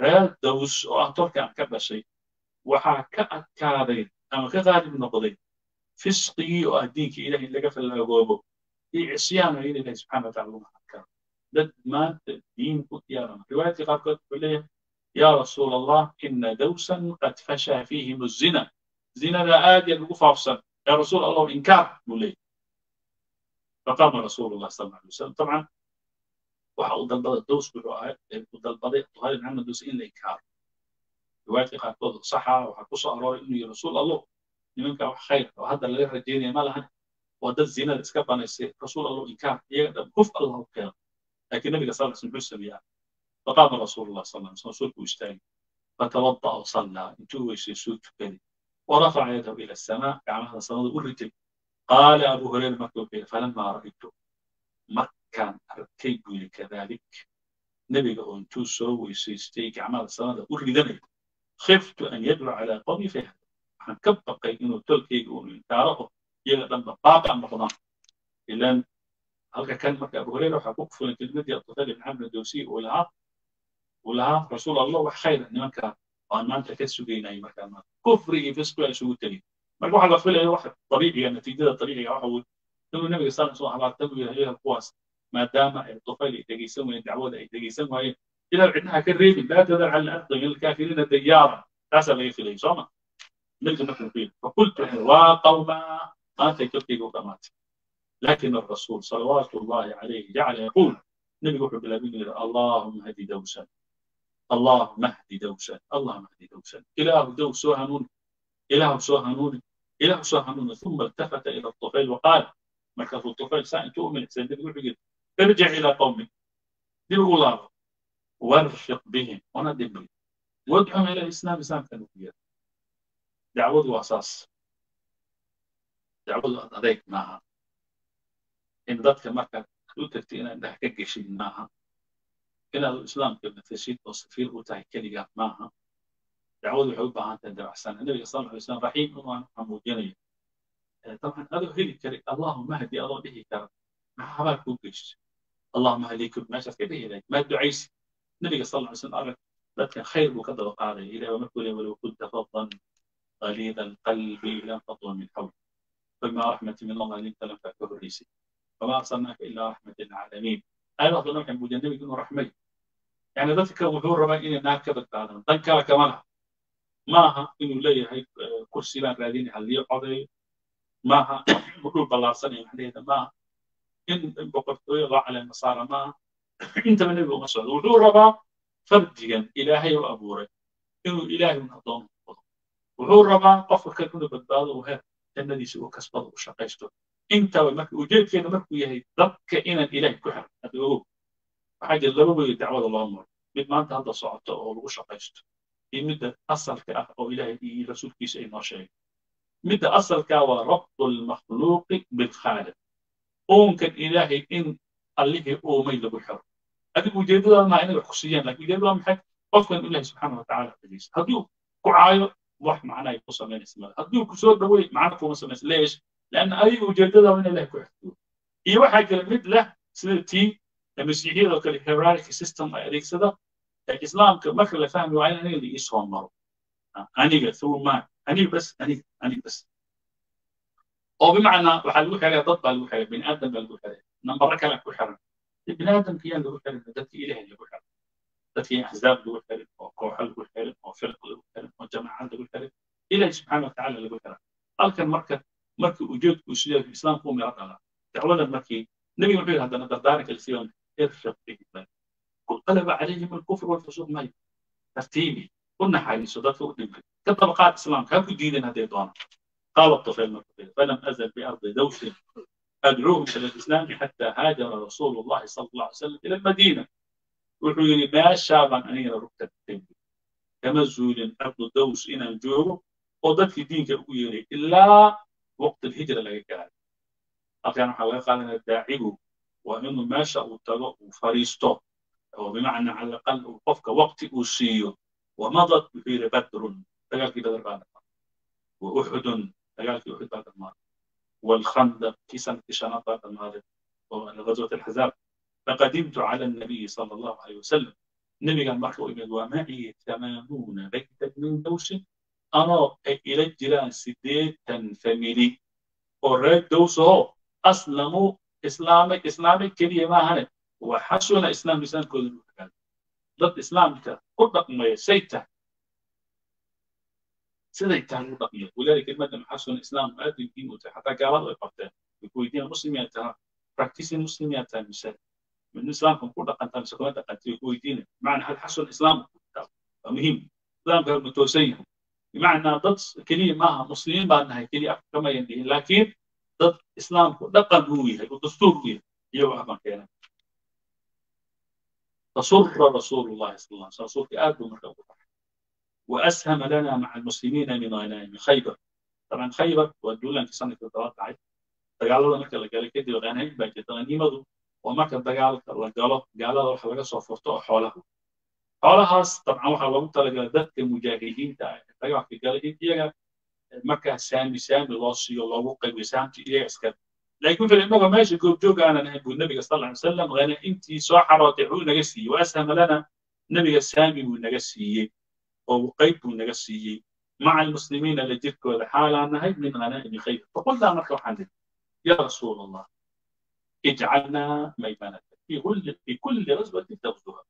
راد دوس وأعطرك عن كبه شيء وحكأت كارين أما كغالب النقضين فسقي وأهديك إليه اللي قفل الأبواب هي عصيان إلى الله سبحانه وتعالى دد ما الدين كتيرا رواية قد قلت يا رسول الله إن دوسا قد فشى فيهم الزنا زنا لا آدي الكفافسا يا رسول الله إنكار قلت فقام رسول الله صلى الله عليه وسلم طبعا وحاول ضد الدوس برواية ضد الضيق طهير عن الدوس إلا إنكار رواية قد قلت صحة وحكوص أراء إنه يا رسول الله لمنك خير وهذا اللي رجيني ما لها ودد الزنا لسكبنا رسول الله إنكار يقدم كف الله كير لكن النبي صلى الله عليه وسلم فقام رسول الله صلى الله عليه وسلم واشتري فتوضأ وصلى انتوش سوت كذي ورفع يده الى السماء كما صلى ورتل قال ابو هريره مكتوب فلما رايته مكان اركيب كذلك نبي انتو سو ويستي كما صلى ورتل خفت ان يدل على قومي فيها حكبقي انه تلقي يقول تعرفه يقدم بابا مقدام الى هل كان مركب أبو هريرة وحقوق في الكلمة الطفيل بن عمرو الدوسي ولها ولها رسول الله وخير إن مكان وأن ما أنت كسبين أي مكان كفري في سكوير شو تلي مركب على فيلا واحد طبيعي النتيجة طبيعي واحد إنه النبي صلى الله عليه وسلم تبوي هي القواس ما دام الطفيل يتجسم ويدعوه يتجسم وهي إلى عندها كريم لا تدع على الأرض الكافرين ديارا تسأل أي في الإجرام ملك نحن فيه فقلت وقوما ما تكتبي قومات لكن الرسول صلوات الله عليه جعل يقول النبي يقول بالأمين اللهم اهدي دوسا اللهم اهدي دوسا اللهم اهدي دوسا إله دوس سوهنون إله سوهنون إله سوهنون ثم التفت إلى الطفيل وقال مكث الطفيل ساعة تؤمن سيدنا يقول ارجع إلى قومك ديروا الله وارفق بهم وندبهم وادعهم إلى الإسلام إسلام كانوا دعوة وأساس دعوة أديك معها إن ذاتك مركب تتكتين أن تحكي شيء معها إلى الإسلام كما تشيد وصفير وتحكي معها تعود الحب عن تدعو أحسن النبي صلى الله عليه وسلم رحيم الله محمود جنيه طبعا هذا هي الكريم اللهم اهدي الله به كرم ما حبك كوكش اللهم اهديك ما شفت به إليك ما الدعيس النبي صلى الله عليه وسلم أرك ذاتك خير وقد وقع عليه إلى ومكولي ولو كنت فضلا غليظ القلب لم تطل من حولك فبما رحمة من الله لنت لم تكن رئيسي وما أرسلناك إلا رحمة للعالمين. أنا أقول لك أبو جندب يكون رحمة. يعني ذاتك ظهور ربائنا ناكبت بعدها. ذكر كمان معها إنه لي هيك كرسي لا قاعدين يحليه قضية معها بقول بالله أرسلني محليه معها إن بقول الله على النصارى معها أنت من أبو مسعود ظهور ربا فرديا إلهي وأبو ري إنه إلهي من أضام ظهور ربا قفك كله بالبعض وهي الذي سوى كسبه وشقيته. أنت ومك وجدت في نمك وياه ضبط كائنا إله كحر أدعوه وحاجة الله ويدعوه الله أمر بما أنت هذا صعدت أو الغش قيست midda asalka ah oo ilaahay iyo rasuulkiisa ay noo sheegay midda asalka waa rabdul makhluuqi bil khaaliq oonkan ilaahay in allihii oomay lagu xiro adigu jeedada ma inay xusiyan laakiin jeedada maxay qofkan ilaahay subxaanahu wa ta'aala xadiis hadduu ku caayo wax macna ay ku sameeyaan hadduu ku soo dhaweey macna kuma sameeyaan leesh لأن أي وجدته من الله كحده. أي واحد جلمت له سنة تي المسيحية أو كالهيراركي سيستم أديك سدا الإسلام كمخلة فهم وعين أنا اللي يسوى مرة. أنا ثور ما أنا بس أنا أنا بس. أو بمعنى وحلو حاجة ضد على حاجة بين آدم بالو حاجة. نمرك على كل حرب. بين آدم كيان لو حرب بدت إله اللي بحرب. بدت هي أحزاب لو حرب أو كوحل لو حرب أو فرق لو حرب أو جماعات لو حرب. إله سبحانه وتعالى اللي بحرب. قال كان مركب marka uu jeedku sidii islaam ku meerada dacwada markii nabi maxay hadana dardaarka ilsiyon irshaqtiga ku qalaba alayhim al-kufr wal fusuq may tartibi kunna hali sadatu dibka tabaqat islam ka ku diidan haday doona qala الطفيل بن عمرو فلم أزل بأرض دوس أدعوهم إلى الإسلام حتى هاجر رسول الله صلى الله عليه وسلم إلى المدينة وحيني ما شابا أن يركب كمزول أرض دوس إن الجوع وضد في دينك ويري إلا وقت الهجرة اللي كانت. أخيرا حقيقة أنا داعيه وإنه ما شاء وطلق وفريسته وبمعنى على الأقل وقفك وقت أوسيه ومضت بحير بدر تقال في بدر بعد الماضي وأحد تقال في أحد بعد الماضي والخندق في سنة شنات بعد الماضي وغزوة الحزاب فقدمت على النبي صلى الله عليه وسلم النبي قال محلو إبن ومعي ثمانون بيتا من دوس أنا إلى الجيران سديت فاميلي أوريد دوسه أسلموا إسلامك إسلامك كلية ما هنا وحسن إسلام لسان كل المكان ضد إسلامك قطق ما سيته سيته قطق ما ولذلك كلمة حسن الإسلام أدي قيمة حتى قرار وقفته الكويتيين المسلمين ترى practice المسلمين ترى مثال من إسلامكم قطق أنت مسكونات أنت الكويتيين معنى هل حسن الإسلام مهم إسلامك المتوسعين بمعنى ضد كلية معها مسلمين بعدها كلية كما يندي لكن ضد إسلام دقا هوية ودستور هوية هي وحما كينا فصر رسول الله صلى الله عليه وسلم صور في آدم وأسهم لنا مع المسلمين من غنائم خيبر طبعا خيبر ودولا في سنة الثلاث عشر تقالوا لنا كلا قال كدي وغنائم باجي تغنيمه وما كان تقال قال قال روح ولا صفرته حوله حولها طبعا waxaa lagu talagalay dadka mujaahidiinta ah ayaga wax galay marka saami saami loo siiyo loogu qaybiyo saamti iyo iska laakiin filmiga meesha goob joog aan ahay buu nabiga sallallahu alayhi wasallam qana intii soo xarootay uu naga siiyay waasama lana nabiga saami uu naga siiyay oo qayb uu naga siiyay maca muslimiina la jirkooda xaalaanahay min qanaa'in khayr qulna marka waxaan leeyahay ya rasuul allah ij'alna maymanata fi kulli fi kulli rasbatin tawduha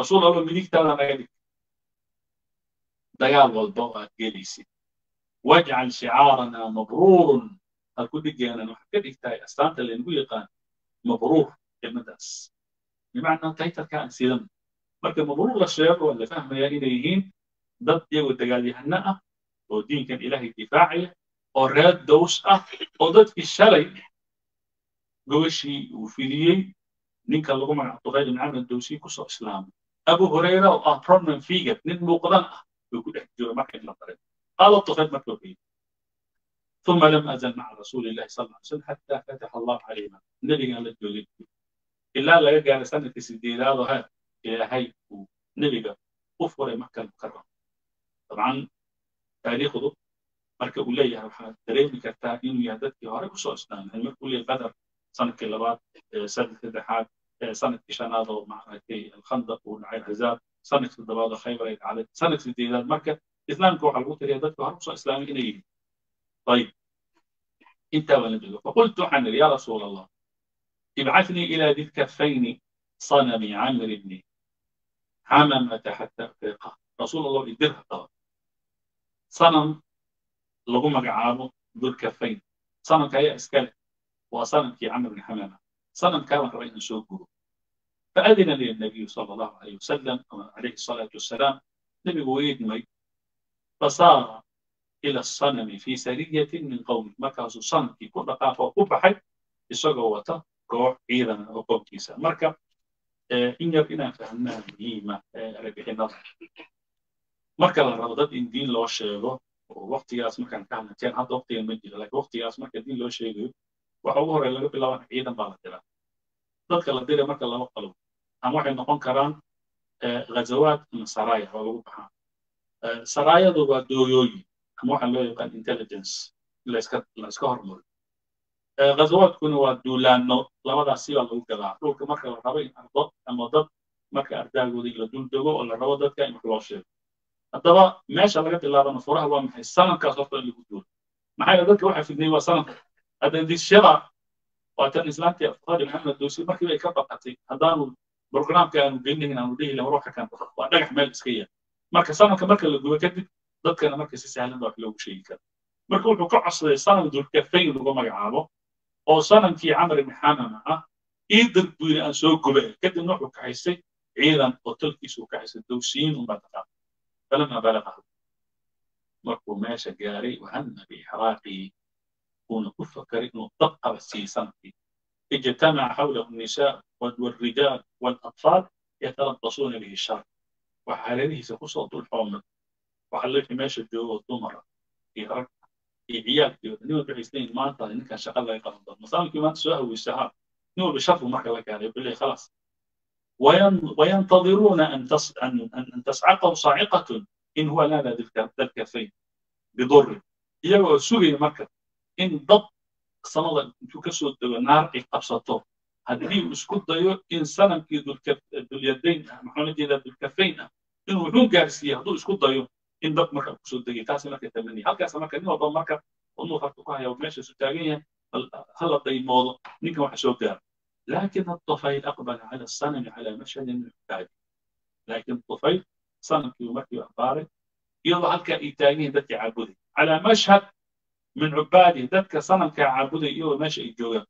رسول الله منك ترى مالك دجال والضوء جليسي واجعل شعارنا مبرور هالكل جينا نحكي إكتاي أستانت اللي نقول قان مبرور المدرس بمعنى تايتر كان سلم مركب مبرور للشعر ولا فهم يا إليهين ضد يو الدجال يهنأ ودين كان إلهي دفاعي أوراد دوس أه ضد في الشلي جوشي وفيلي نينك اللي قمنا الطفيل بن عمرو الدوسي قصة إسلام أبو هريرة وأهرام من فيجة اثنين موقدا يقول احتجوا معك إلى طريق قال الطفيل مكتوبين ثم لم أزل مع رسول الله صلى الله عليه وسلم حتى فتح الله علينا النبي قال الجولي إلا لا يرجع لسنة سديلا ظهر إلى هاي النبي قال أفور مكة المكرمة طبعا تاريخ ضد مركب لي يا تريم كتا يوم يهدد يهرب قصة إسلام المركب لي بدر سنة كلابات سنة الاتحاد سنة شناضة مع الخندق والعين حزاب سنة الضباط خيبر على سنة الديلات مكة إسلام كوع الوتر يدك وهرب إسلام إليه طيب أنت ونبي فقلت عن يا رسول الله ابعثني إلى ذي الكفين صنم عمرو بن حمامة حتى أفرقه رسول الله يديرها طبعا صنم لغمك عامو ذو الكفين صنم كهي أسكال وصنم في عمرو بن حمامة صنم كان رأينا سوقه فأذن لي النبي صلى الله عليه وسلم عليه الصلاة والسلام نبي ويد مي فصار إلى الصنم في سرية من قوم مركز صنم في كل قافة وقبحة السجوة كوع إيران وقوم كيسا مركب إن يبقينا فهمنا مهمة ربح النظر marka la rabo dad in diin loo sheego waqtigaas markaan ka hadlayn hadda waqtiga ma jiro laakiin waqtigaas marka diin loo sheegayo waxa ugu horeeya laga bilaabaa ciidan baa la diraa dadka la diray marka laba qalab ama waxay noqon karaan ghazawaad ama saraaya oo lagu baxaan saraayadu waa dooyooyin ama waxa loo yaqaan intelligence la iska la iska hormariyo ghazawaadkuna waa duulaano labadaas si lagu galaa dhulka marka la rabo in ardo ama dad marka ardaagooda la dul dago oo la rabo dadka in wax loo sheego هذا ماشى لقيت اللي أنا فورها هو محي السنة كأسرته اللي بتقول محي ذلك واحد في الدنيا سنة هذا دي الشرع وأتى الإسلام في أفكار محمد الدوسي ما كيف يكبر قتيل هذا البرنامج كانوا جنين أو ديه لما روح كان ونجح مال مسكية مركز سنة كمركز اللي جوا كده ضد كان مركز سهل ضاق لو شيء كده مركز بقى عصر سنة ذو الكفين اللي جمع عابه أو سنة في عمر محمد معه يقدر يقول أسوق جبل كده نروح كعيسى عيران وتلقيس وكعيسى الدوسيين وما فلما بلغه مركو ماشى جاري وهم بإحراقه ونفكر إنه طبقة بالسيسان اجتمع حوله النساء والرجال والأطفال يتلبسون به الشر وحالته سخصة طول حومة وحالته ماشى الجو والضمرة في ركعة في عيال في نور بحسنين ما أنت إنك شغال لا يقدر مثلا كمان سهو السحاب نور بشرف ومحكي لك عليه بالله خلاص وينتظرون أن تص... أن... أن تسعقه صاعقة إن هو لا لا ذا الكفين بضر يجوا سوري مكة إن ضب صنادل تكسر النار أبسطه هذه أسكت ضيو إن سلم كي ذو الكف ذو اليدين محمد إذا ذو الكفين إنه لون جالسية هذو أسكت ضيو إن ضب مكة كسر دقيقة تاسع مكة ثمانية هل كاسع مكة نوع ضب مكة أنه فرقها يوم ماشى سكرية هل هل الضيم موضة نكمل حشوتها لكن الطفيل أقبل على الصنم على مشهد من الحكاية لكن الطفيل صنم في مكة أخباره يضع كإيتانيه ذات عبودي على مشهد من عباده ذات صنم كعبودي يو ماشي الجواب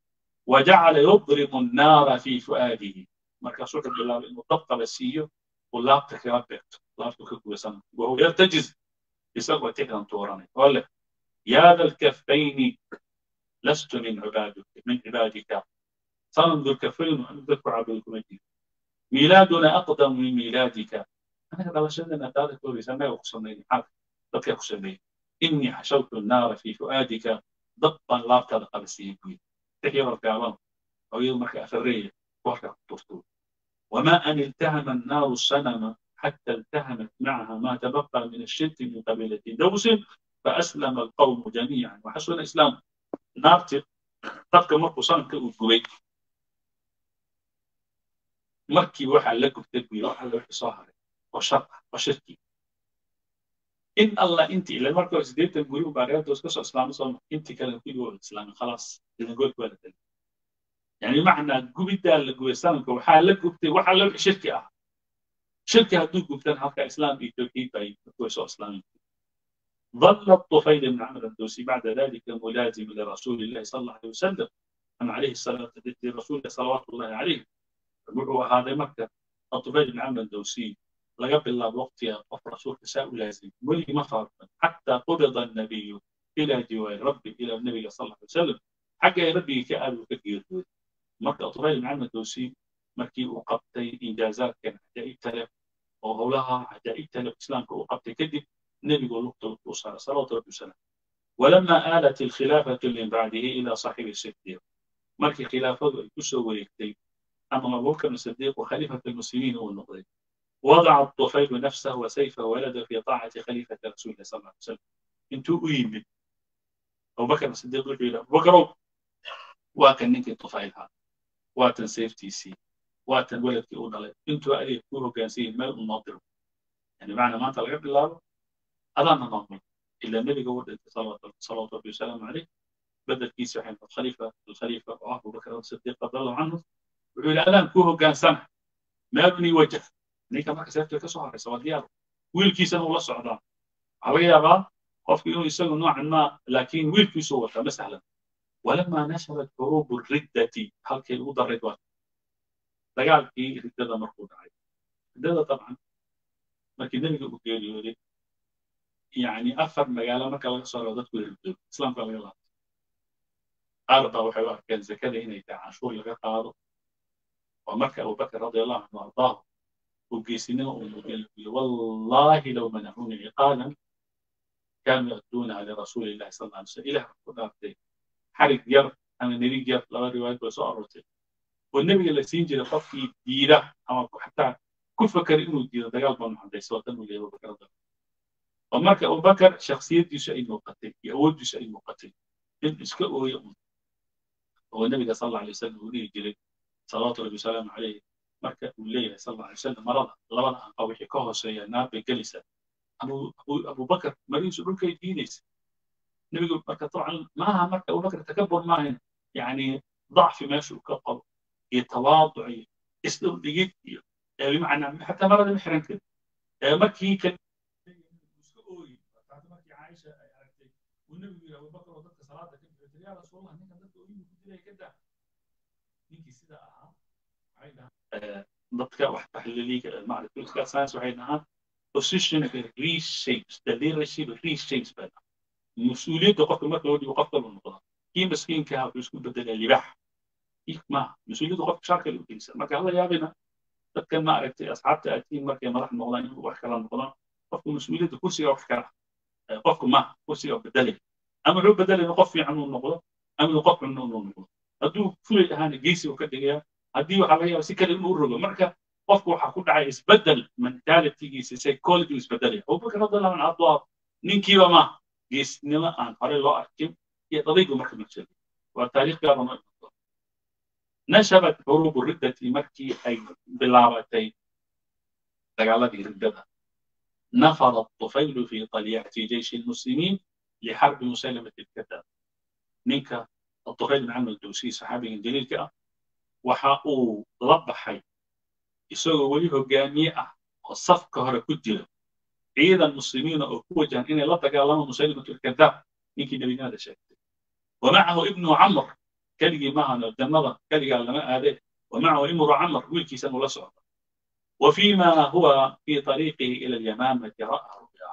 وجعل يضرب النار في فؤاده مركز صوت بالله إنه طبق بسيء والله تكربت الله تكبر صنم وهو يرتجز يسوى تكرم توراني قال لك يا ذا الكفين لست من عبادك من عبادك صنم ذو الكفين وأن ذكر عبدكم الجيل ميلادنا أقدم من ميلادك أنا قد وشلنا ذلك ولسنا وخصني حق لك خصني إني حشوت النار في فؤادك ضبا لا تلقى بالسيكوين تحير الكعبان أو يضمك أثرية وحكا الطفل وما أن التهم النار الصنم حتى التهمت معها ما تبقى من الشرك من قبيلة دوس فأسلم القوم جميعا وحسن الإسلام نار تبقى مرق صنم كالجويك مركي وحا لكم تدوي وحا لوحي صاهري وشرقه وشركي إن الله أنت إلا المركة وزدير تنقوي وبعدها توسكس أسلام صلى أنت كالنقوي قول الإسلام خلاص لنقوي قول الإسلام يعني معنى قوي دال قوي سلامك وحا لكم تدوي وحا لوحي شركي آه شركي هدوك وفتن حقا إسلام إيتوكي طيب وكويسو أسلام ظل الطفيل بن عمرو الدوسي بعد ذلك ملازم لرسول الله صلى الله عليه وسلم أن عليه الصلاة لرسول صلوات الله عليه وهذا مكة الطفيل بن عمرو الدوسي لقب الله بوقتها قف رسول نساء لازم ولي مخرج حتى قبض النبي إلى جوار ربي إلى النبي صلى الله عليه وسلم حقا ربي كأب وكثير مكة الطفيل بن عمرو الدوسي مكي وقبتي إنجازات كان حتى إبتلف وهولها حتى إبتلف إسلام وقبتي كذب النبي يقول له صلى الله عليه وسلم ولما آلت الخلافة من بعده إلى صاحب الصديق مكي خلافة تسوي كتير أما أبو بكر الصديق وخليفة المسلمين هو النقطة. وضع الطفيل نفسه وسيفه وولده في طاعة خليفة رسول الله صلى الله عليه وسلم. أنتو أيمن. أبو بكر الصديق يقول له أبو بكر وكان نكي الطفيل هذا. وكان سيفتي سي. وكان ولدك أولاد. أنتو أليف كله كان سي المال وناطره. يعني معنى ما طلع بالله أظن ناطره. إلا النبي قول صلى الله عليه وسلم عليه بدل كيس يحيى الخليفة الخليفة أبو بكر الصديق رضي الله عنه. ويقول ألان كوهو كان سنة ما بني وجه لأنك ما كسبت لك صحر سواد دياره ويلكيسان ولا صعدان عريابا قف يقول يسوي نوعا ما لكن ويلكيسان ولا مسهلا ولما نشبت حروب الردة هل كان يوضع الردوات لقال كي ردة مرفوضة عليه ردة طبعا لكن نبي يقول يعني أفر مقالة ما كان يقصر ردات كل الردود إسلام قال الله أرضى وحواه كان زكاة هنا يتعاشور لغاية أعرض ومكة أبو بكر رضي الله عنه وارضاه وقيسنا وقلبي والله لو منعوني عقالا كانوا يردون على رسول الله صلى الله عليه وسلم إلى قدرته حرق يرف أنا نريد يرف لغا روايات وسأرته والنبي اللي سينجي لطفي ديرة حتى كل فكر إنه ديرة ده يالبا محمد يسوطن ولا أبو بكر ده ومرك أبو بكر شخصية يشأي مقتل يأود يشأي مقتل يسكأه يؤمن والنبي صلى الله عليه وسلم وليه جلد صلاة الله وسلامه عليه marka uu leeyahay sallallahu alayhi wasallam marada labada anqaa wixii ka hooseeya naabay galisa abu abu bakar mariisu dhulkay diinaysa nabigu marka tocan maaha marka abu bakar takabur maahin yani ضعف maashu ka qabo iyo tawaaduci isdhigid iyo ee macna hatta marada mixranka ee markii ka isku ooyay taas markii Aisha ay aragtay uu nabigu abu bakar oo dadka salaada ka bixiyay yaa rasuulaha ninka dadka oo uu ku dilay kada ninkii sida ahaa ضدك واحد تحليليك معرفة الكلاسيك ساينس وحينها position reshapes the leadership reshapes بنا مسؤولية وقف المركز ودي وقف المنطقة كي مسكين كهاب يسكون بدل اللي بح إيه ما مسؤولية وقف شركة الإنسان ما كهلا يا بنا ضدك معرفة أصحاب تأتين مركز ما راح مغلاني ووحكي على المنطقة وقفوا مسؤولية كرسي أو حكرة وقفوا ما كرسي أو بدله أما لو بدله نقف في عنو النقطة أما نقف عنو النقطة أدو كل هان جيسي وكذا هديه عليها وسكر الأورجو مركب وفقوا حكون عايز بدل من ثالث تيجي سيسي كل جلس بدله هو بكرة ضلنا من عضوات نينكي وما جيس نلا عن حري الله أكيم يطريقه مركب مشلول والتاريخ جاب ما نشبت حروب الردة مكي أي باللعبتين تجعلت ردها نفر الطفيل في طليعة جيش المسلمين لحرب مسالمة الكتاب نينكا الطفيل بن عمرو الدوسي صحابي جليل كأ waxa uu la baxay isagoo wali hogaamiye ah oo safka hore ku jira ciidan muslimiina oo ku wajahan inay la dagaalameen muslimiinta kadib ninkii nabigana sheegtay ومعه ابن عمر كلي معنا دمضه كلي على ما هذا ومعه امرؤ عمر ولكيس ولا صعب وفيما هو في طريقه الى اليمامه راى رؤيا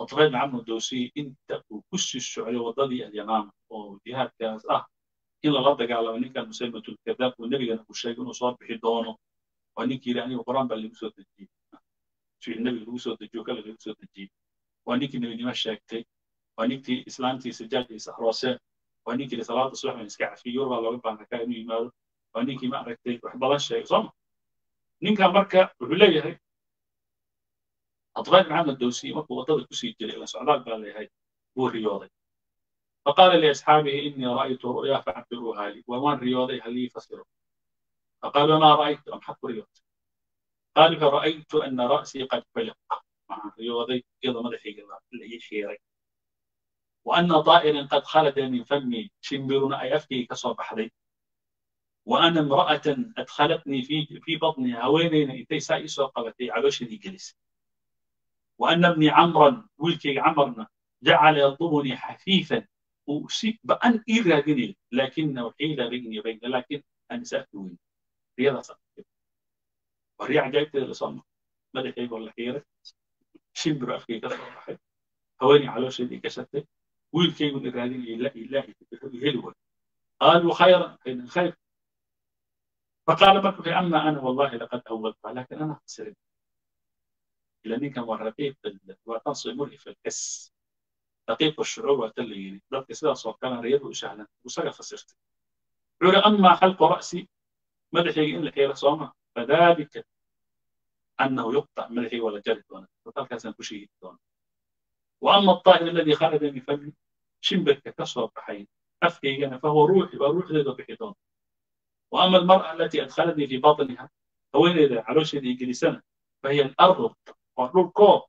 الطفيل بن عمرو الدوسي انت وكش الشعر وضلي اليمامه وجهات كاس اه إلا الله دجال وإنك كان مسلم تلتذب والنبي كان بشيء ونصار بحضانه وإنك يعني وقران باللبسات الجيب شو النبي لبسات الجوكة لبسات الجيب وإنك النبي ما شاكتي وإنك إسلامتي سجلتي سحراسة وإنك لصلاة الصبح من سكع في يورا الله ربنا كائن يمال وإنك ما ركتي وحبلا شيء صم إنك أمرك وحليه هاي أطفال عام الدوسي ما هو طالب كسي جري ولا سعداء بالله هاي هو الرياضي فقال لأصحابه إني رأيت رؤيا فعبروها لي ومن رياضيها لي فسروا فقالوا ما رأيت أم حق رياضي قال فرأيت أن رأسي قد فلق مع رياضي إذا مدحي الله اللي يشيري وأن طائر قد خلد من فمي شمبرون أي أفكي كصوب حدي وأن امرأة أدخلتني في في بطني هوينين إتي سائس وقبتي عبشني جلس وأن ابني عمرا ولكي عمرنا جعل يضمني حفيفا وسي بأن إيرادني لكنه حيل بيني وبين لكن أنسأتوني رياضة صنعتها وريع جايبتي لصنع ماذا حيب ولا حيرة شمبر أخي كصراحة هواني على شدي كشتة ويلكي من إيرادني إلا إلا هلوة قالوا خيرا إن خير فقال بكر أما أنا والله لقد أولت لكن أنا خسرت لأني كان ورقيت وتنصي مرهف الكس دقيق الشعور وتليني ضبط سلا صوت كان رياض وشعلا وسقى خسرت عور أما حلق رأسي مدحي إن لحي رسامة فذلك أنه يقطع مدحي ولا جلد وانا فقال كاسن كشي دون وأما الطائر الذي خرج من فمي شنبك كسر بحين أفكي أنا فهو روحي وروح ذي بحيطان وأما المرأة التي أدخلتني في باطنها فوين إذا علوش ذي جلسنا فهي الأرض وأرض كوب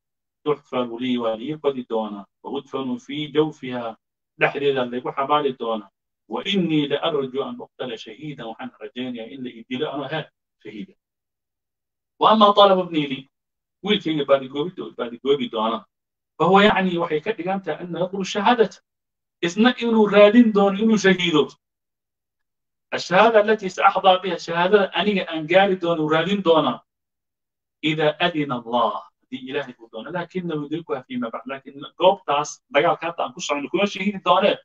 تحفر لي ولي قد دونا وأدفن في جوفها لحريرا لبحبال الدونا وإني لأرجو أن أقتل شهيدا وعن رجاني إلا إبدي لأنها شهيدا وأما طالب ابني لي ويلكي بادي قوبي وبادي قوبي دونا فهو يعني وحي كدقامته أن يقول الشهادة إذن إنه رادين دون إنه شهيد الشهادة التي سأحضر بها الشهادة أني أنقالي دون رادين دونا إذا أذن الله دي إلهي ودونه لكنه يدركها فيما بعد لكن قوب تاس بقى كاتا أنكش عن كل شهيد الدونات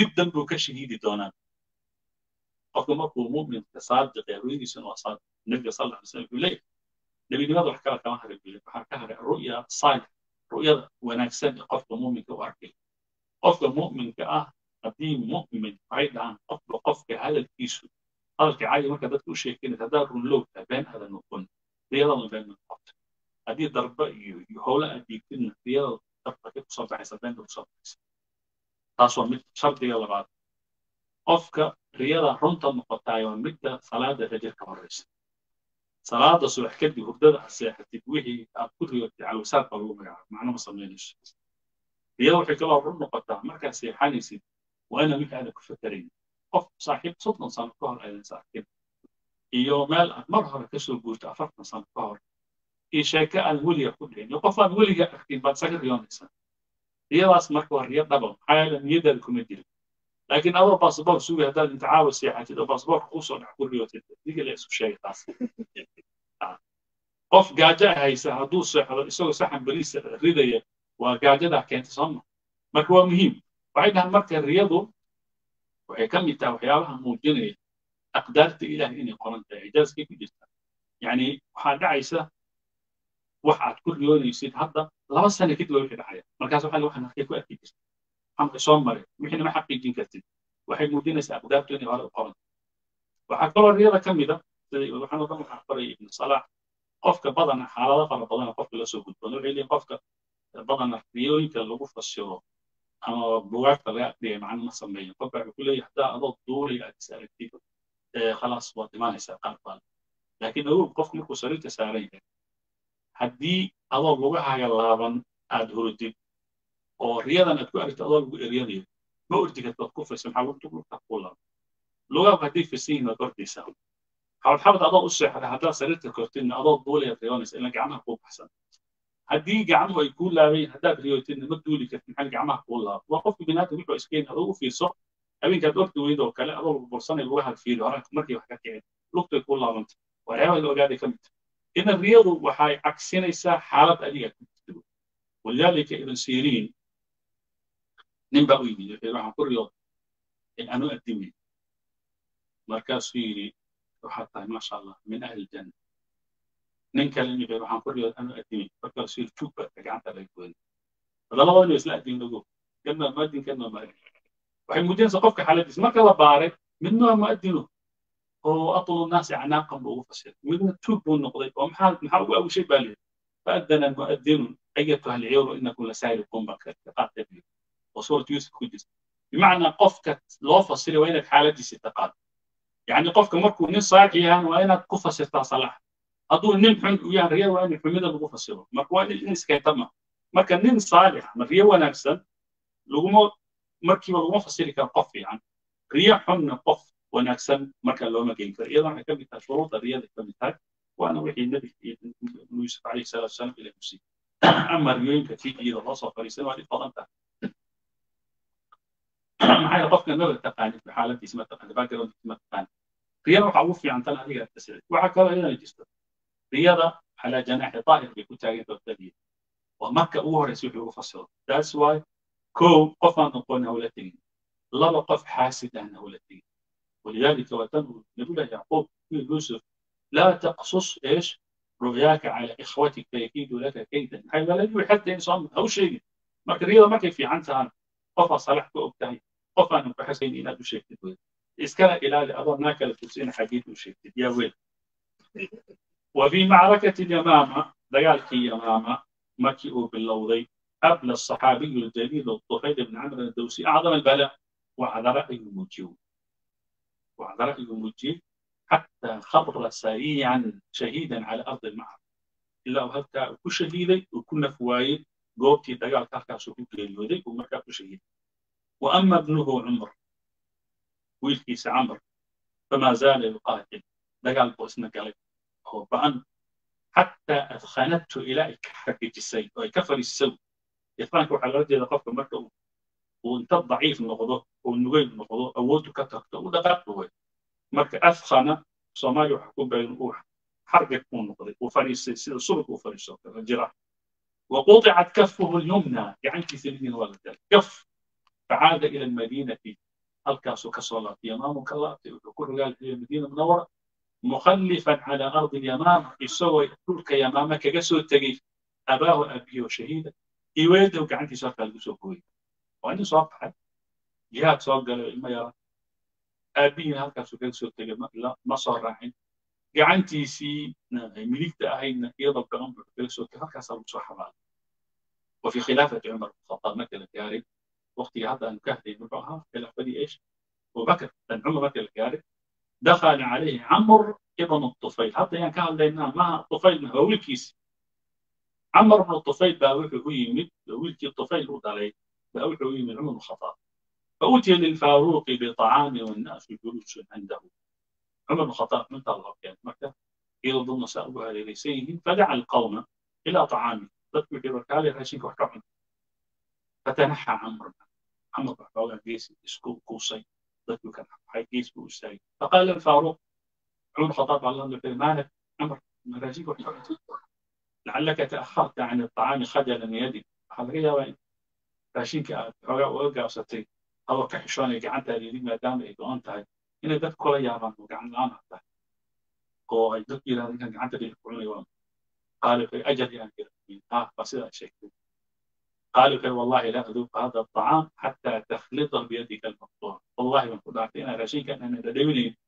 ضد ذنبك شهيد الدونات أقوم أقوم مؤمن كصادق يريد سن وصادق النبي صلى الله عليه وسلم يقول لي dhallinyaradu wax kala kama hadalgeliyo waxa ka haray ru'ya saalix ru'yada wanaagsan ee qofka mu'minka u arkay qofka mu'minka ah haddii mu'min ay dhahan qofka qofka hadalkiisu halka caadi marka dadku sheekeynayaan hadaa run loo taabeen hada noqon riyadana been qofka haddii darba iyo howla adeegtina riyada darba ka soo baxaysa been ku soo baxaysa taasoo mid shardiga labaad qofka riyada runta noqotay oo midda salaada rajirka horeysa صلاة الصبح كدي وبدأ الساحة تبويه أقول على وساق الرومي معنا ما صميناش اليوم حكوا الرمل قطع مركز سيحاني سيد وأنا ميت على كفترين قف صاحب صوتنا صار قهر أيضا صاحب يوم مال مرهر كسر بوجت أفرقنا صار قهر إشاكا الولي يقول لي يقف الولي يا أخي بعد سكر يوم إنسان رياض مركو الرياض طبعا عالم يدا الكوميديا لكن أول باصبور سوي هذا الانتعاء والسياحة إذا باصبور خصوصاً نحكول ليه تدري ليه سو شيء تاسع قف قاعدة هاي سهادو سحر يسوي سحن بريس ريدية وقاعدة ده كانت صنع مكوا مهم بعدها مركز الرياضة وكم يتوحيالها موجودة أقدرت إلى إني قرنت إجاز كيف جدا يعني حد عيسى واحد كل يوم يصير هذا لا بس أنا كده ويحد عيا مركز واحد واحد نحكيه أكيد حمد صمر وحين ما حقق جين كثير وحين مدينة سأقدر توني على القرن وحكرر الرياضة كم إذا وحنا ضمن حكرر ابن صلاح قفك بدن حالة فرق بدن قفك لا سوق بدن عليه قفك بدن ريوي كلو في الشراء أما بوعك لا دي مع المصممين طبعا كل يحدى أضغط دور يأتسأل كتير خلاص واتمان يسأل قال لكن هو قفك لك وسريت سعرين هدي الله بوعها يلعبن أدهرتي أو رياضة نتقول أنت أضل رياضية ما قلت كنت بتكفر سمح لهم تقول تقولها لو هدي في السين نقدر يساوي حاول حاول أضل أشرح على هذا سريت الكرتين أضل دولة ريانس إنك عمها قوي أحسن هدي جعمه يكون لاعبين هذا ريوتين ما دولة كتير حاجة عمها قولها وقف بنات ويبقى إسكين أضل في صح أبين كده أضل ويدا وكلا أضل برصان الواحد فيه العراق مركي وحكاية لقطة يقولها منت وعيال اللي قاعد يكمت إن الرياضة وحاي عكسين يسا حالة ألية ولذلك ابن سيرين نبأوي راح كل يوم الأنواع الدمية مركز فيري وحتى ما شاء الله من أهل الجنة ننكلم يبي راح كل يوم الأنواع الدمية مركز فيري توبة تجعلت على الكون هذا الله وليس لا دين لجوه كنا ما دين كنا ما وحين مدين ثقافة حالات ما كلا بارك من نوع ما أدينه هو أطول الناس عناقهم وفساد من توبوا النقضي وهم حال محاول أول شيء بالي فأذن المؤذن أيتها العير إنكم لسالكم بكر تقاتل وصورة يوسف كوديس بمعنى قفك لو فصلي وينك حالتي ستقاد يعني قفك مركو نص ساعه وانا قفه ستة صلاح اظن نمحن ويا ريال وانا حميده بقفه سوا مركو الانس كان تمام مركو نين صالح مريا وانا احسن لو مركي لو فصلي كان قف يعني رياح من قف وانا احسن مركو لو ما كان كريال انا كان شروط الرياض كان وانا وحي النبي يوسف عليه الصلاه والسلام الى المسيح اما اليوم كتيجي الى الوصف فليس ما تفضلت معايا قفنا نبغى تقاني في حالة اسمها تقاني باكر اسمها تقاني رياضة عوفي عن طلع هي التسع وعكرة هنا الجسد رياضة على جناح طائر بيكون تاجر بالتبيين ومكة أوهر يسوي وفصل that's why كو قفنا نقول هولتين لا لقف حاسد عن هولتين ولذلك وتنو نقول يعقوب يوسف لا تقصص إيش رؤياك على إخوتك فيكيدوا لك كيدا حيث لا يجوز حتى إنسان أو شيء ما الرياضة ما كيف في عنها قف صلاح كو بتاعي قفنا بحسين إلى تشكتوه إسكال إلى لأضرناك لتوسين حديث وشكت يا ويل وفي معركة اليمامة ديالك اليمامة مكئوا باللوضي قبل الصحابي الجليل الطفيل بن عمرو الدوسي أعظم البلاء وعذره المجيب وعذره المجيب حتى خبر سريعا شهيدا على أرض المعركة إلا وهذا كشهيدي وكنا فوايد قوتي ديالك أركاسو بالجليل ومركا كشهيد وأما ابنه عمر ويلكيس عمر فما زال يقاتل دقال بوسنا قال هو بأن حتى أدخنته إلى كحكة السيد أو كفر السوء يطلعك وحلقتي إذا قفت مركب وأنت ضعيف النقضاء والنويل النقضاء أولت كترته ودقاته مركب أثخن صمايو حكم بين أوح حرقك ونقضي وفريس صبك وفريس صبك الجراح وقطعت كفه اليمنى يعني كثيرين والدين كف فعاد إلى المدينة الكاسو كصلاة يمامك الله وكل قال في المدينة المنورة مخلفا على أرض اليمامة يسوي تلك يمامة كجسو التجيف أباه أبيه شهيدا يويده وكعنتي ساق الجسوكوي وأنا صبحت جهات ساق المياه أبيه هكذا سجلسو التجمع لا مصر راحين جعنتي سي ملك تأهين يضرب عمر جلسو هكذا صار مصحبا وفي خلافة عمر الخطاب مكة الكاري وقتي هذا الكهدي نبعها خلافة إيش أبو بكر بن عمر مكة الكاري دخل عليه عمر ابن الطفيل حتى يعني كان لنا ما الطفيل ما هو الكيس عمر بن الطفيل باوي هو يمد ويلتي الطفيل رد عليه باوي هو يمد عمر الخطاب فأوتي للفاروق بطعام والناس جلوس عنده عمر بن الخطاب من طلع كانت مكة إلى ضمن سأبوها لرسيهم فدعا القوم إلى طعامه تذكر بركالي رأسيك وحكمه فتنحى عمر عمر بحباول عبيسي اسكو قوسي ضدك كان حيكيس بوسعي فقال الفاروق عمر خطاب على الله مالك عمر مرازيك وحكمه لعلك تأخرت عن الطعام خجلا من يدي حضرية وين رأسيك وقع وستي هو كحشوني قعدت لي ما دام إيقونتها إن ذات كل ياران وقعنا عنها هو يدك إلى ذلك قعدت لي كل يوم قالوا في أجل يعني آه بسيطة شيء قالوا في والله لا أذوق هذا الطعام حتى تخلطه بيدك المقطوع والله من خدعتنا رشيك أن أنا لديني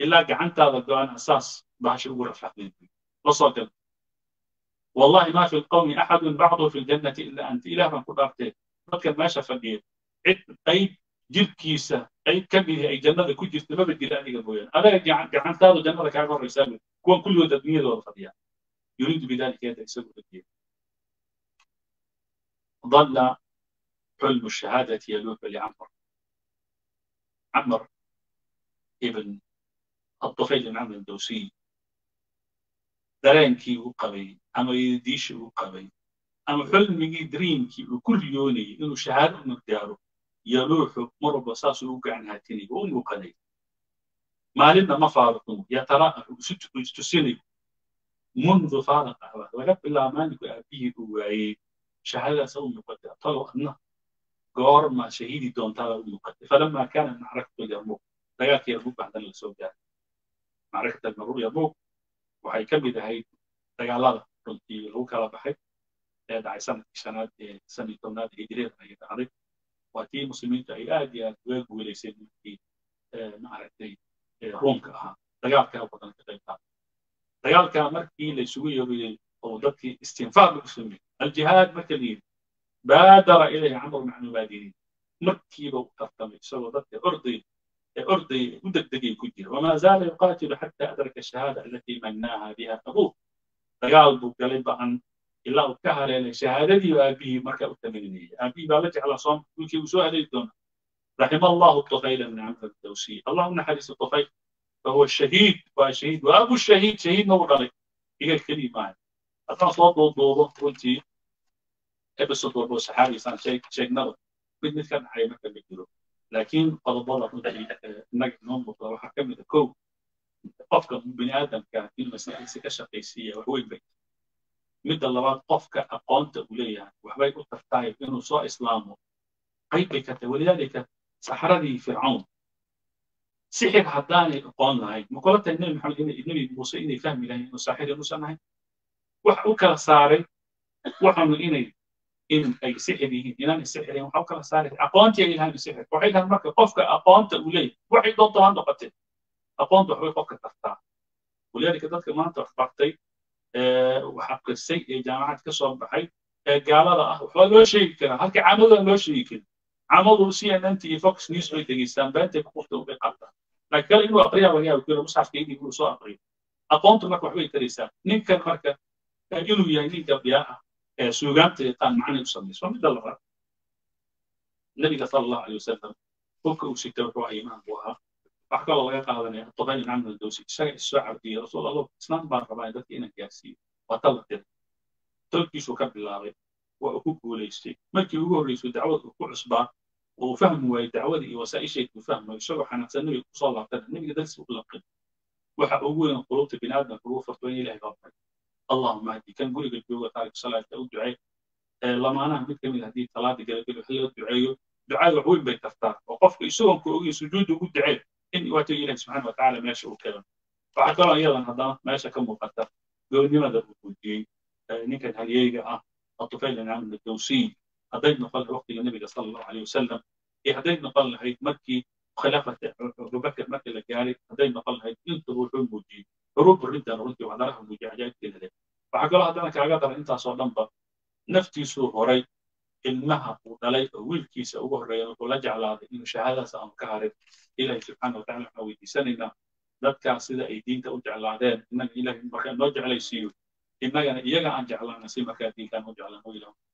إلا قعنت هذا الدعاء أساس باشر ورفع مني وصدق والله ما في القوم أحد بعضه في الجنة إلا أنت إله من خدعتك لكن ما شفني أي جل كيسة أي كبيرة أي جنة كل جسم ما بدي لأني قبويا أنا قعنت هذا جنة كعبر الرسالة كون كل يوم تبنيه دور خديعة يريد بذلك هذا يسبب الدين ظل حلم الشهادة يلوح لعمر عمر ابن الطفيل بن عمرو الدوسي درينكي وقوي أما يديش وقوي أما حلمي درينكي وكل يوني إنه شهادة مقداره يلوح مربصاص وقع عن هاتيني وأمه قليل ما لنا ما فارقه يتراءى ست سنين منذ فارق أباه ولكن الله مالك أبيه وعيه شهادة سوء مقدة طلعوا أنه قار ما شهيدي دون طلعوا مقدة فلما كان معركة اليرموك رجعت يرموك بعد السودان معركة المرور يرموك وهيكمل هاي رجالة كنتي روك على بحر دعي سنة سنة سنة تمناد هجرية تعرف وتي مسلمين تعياد يا تويج وليسين في معركة روم كها رجعت كها وطن كذا رجال كامر كي ليسوي أو ضد استنفار المسلمين الجهاد مكلين بادر إليه عمر مع المبادرين مركب وترتمي سوى ضد أرضي أرضي مدقدقين كدير وما زال يقاتل حتى أدرك الشهادة التي مناها بها أبوه رجال بقلب عن إلا أكهر إلى شهادتي وأبيه مركب التمنينية أبيه بالجع على صوم وكي وسوء للدنيا رحم الله الطفيل بن عمرو الدوسي اللهم حديث الطفيل فهو الشهيد والشهيد وأبو الشهيد شهيد نوراني هي الكلمة أتنا صوت ضوضة قلتي أبس الضوضة السحاري إنسان شيء شيء نور بدنا نتكلم عليه ما كملنا لكن قد ضل نودي نجد نوم وطلع حكمنا الكون أفكار بني آدم كأنه مسألة سكشة قيسية وهو البيت مد اللوات أفكار أقانته وليه وحبايب التفتايب إنه صار إسلامه قيبك ولذلك سحرني فرعون سحر حداني قلنا هاي مقولة النبي محمد النبي موسى إني فهم له إنه ساحر موسى معي وحوكر صاري وحنو إني إن أي سحره إن أنا سحره وحوكر صاري أقانت يا إلهي سحر وحيد هالمركب قفك أقانت أولي وحيد ضد عنده قتل أقانت وحوي فك التقطع ولذلك ذاتك ما أنت رفعتي ااا وحق السيء جامعة كسر بحي قال له أخو حلو شيء كذا هالك عمله لو شيء كذا عملوا سي ان ان تي فوكس نيوز ويتجسام بنتك قفتوا بقطع لكن انه اقريها وهي وكيل مصحف كيدي يقولوا سو اقري اقونت لك وحوي التريسان نين كان مركه انه يعني دبيا سوغانت كان معنى يسمي سو من الله النبي صلى الله عليه وسلم فكوا ستة ايمان وها احكى الله قالنا طبعا عن الدوسي الشعب دي رسول الله اسلام بار قبائل انك ياسي وطلبت تركي شو كبلاري وأكوكو ليستي مركي هو رئيس دعوة أكو عصبة وفهموا دعوة وسائل شيء وفهموا يشرح عن أحسن النبي صلى الله عليه وسلم النبي درس وقلقين وحقول أن قلوب بني آدم قلوب فرطوين إلهي ربك اللهم اهدي كان قولي قلبي هو تارك صلاة الدعاء لما أنا أهمت كمل هذه الصلاة قلبي حلو الدعاء دعاء عوين بيتفتح وقفوا يسوهم كروي سجود وقود دعاء إن واتي إلهي سبحانه وتعالى ما يشعر كلام waxaa kaloo iyadana haddana meesha ka muuqata goobnimada uu guuliyay ninkan halyeeyga ah الطفيل بن عمرو الدوسي hadday noqon waqtiga nabiga sallallahu alayhi wasallam ee hadday noqon lahayd markii khilaafada Abu Bakr markii la gaaray hadday noqon lahayd inta wuxuu muujiyay ruux ridda runtii wadaalaha mujaahidiinta waxaa kaloo haddana kaaga daran intaas oo dhanba naftiisu horay ilmaha uu dhalay oo wiilkiisa ugu horeeyay oo la jeclaaday inuu shahaadadaas aan ka harin ilaahay subhanahu wa ta'ala waxa weydiisanayna dadka sida ay diinta u jeclaadeen inna ilaahay markaa noo jeclaysiiyo innagana iyaga aan jeclaanay si markaa diinta aan u jeclaanay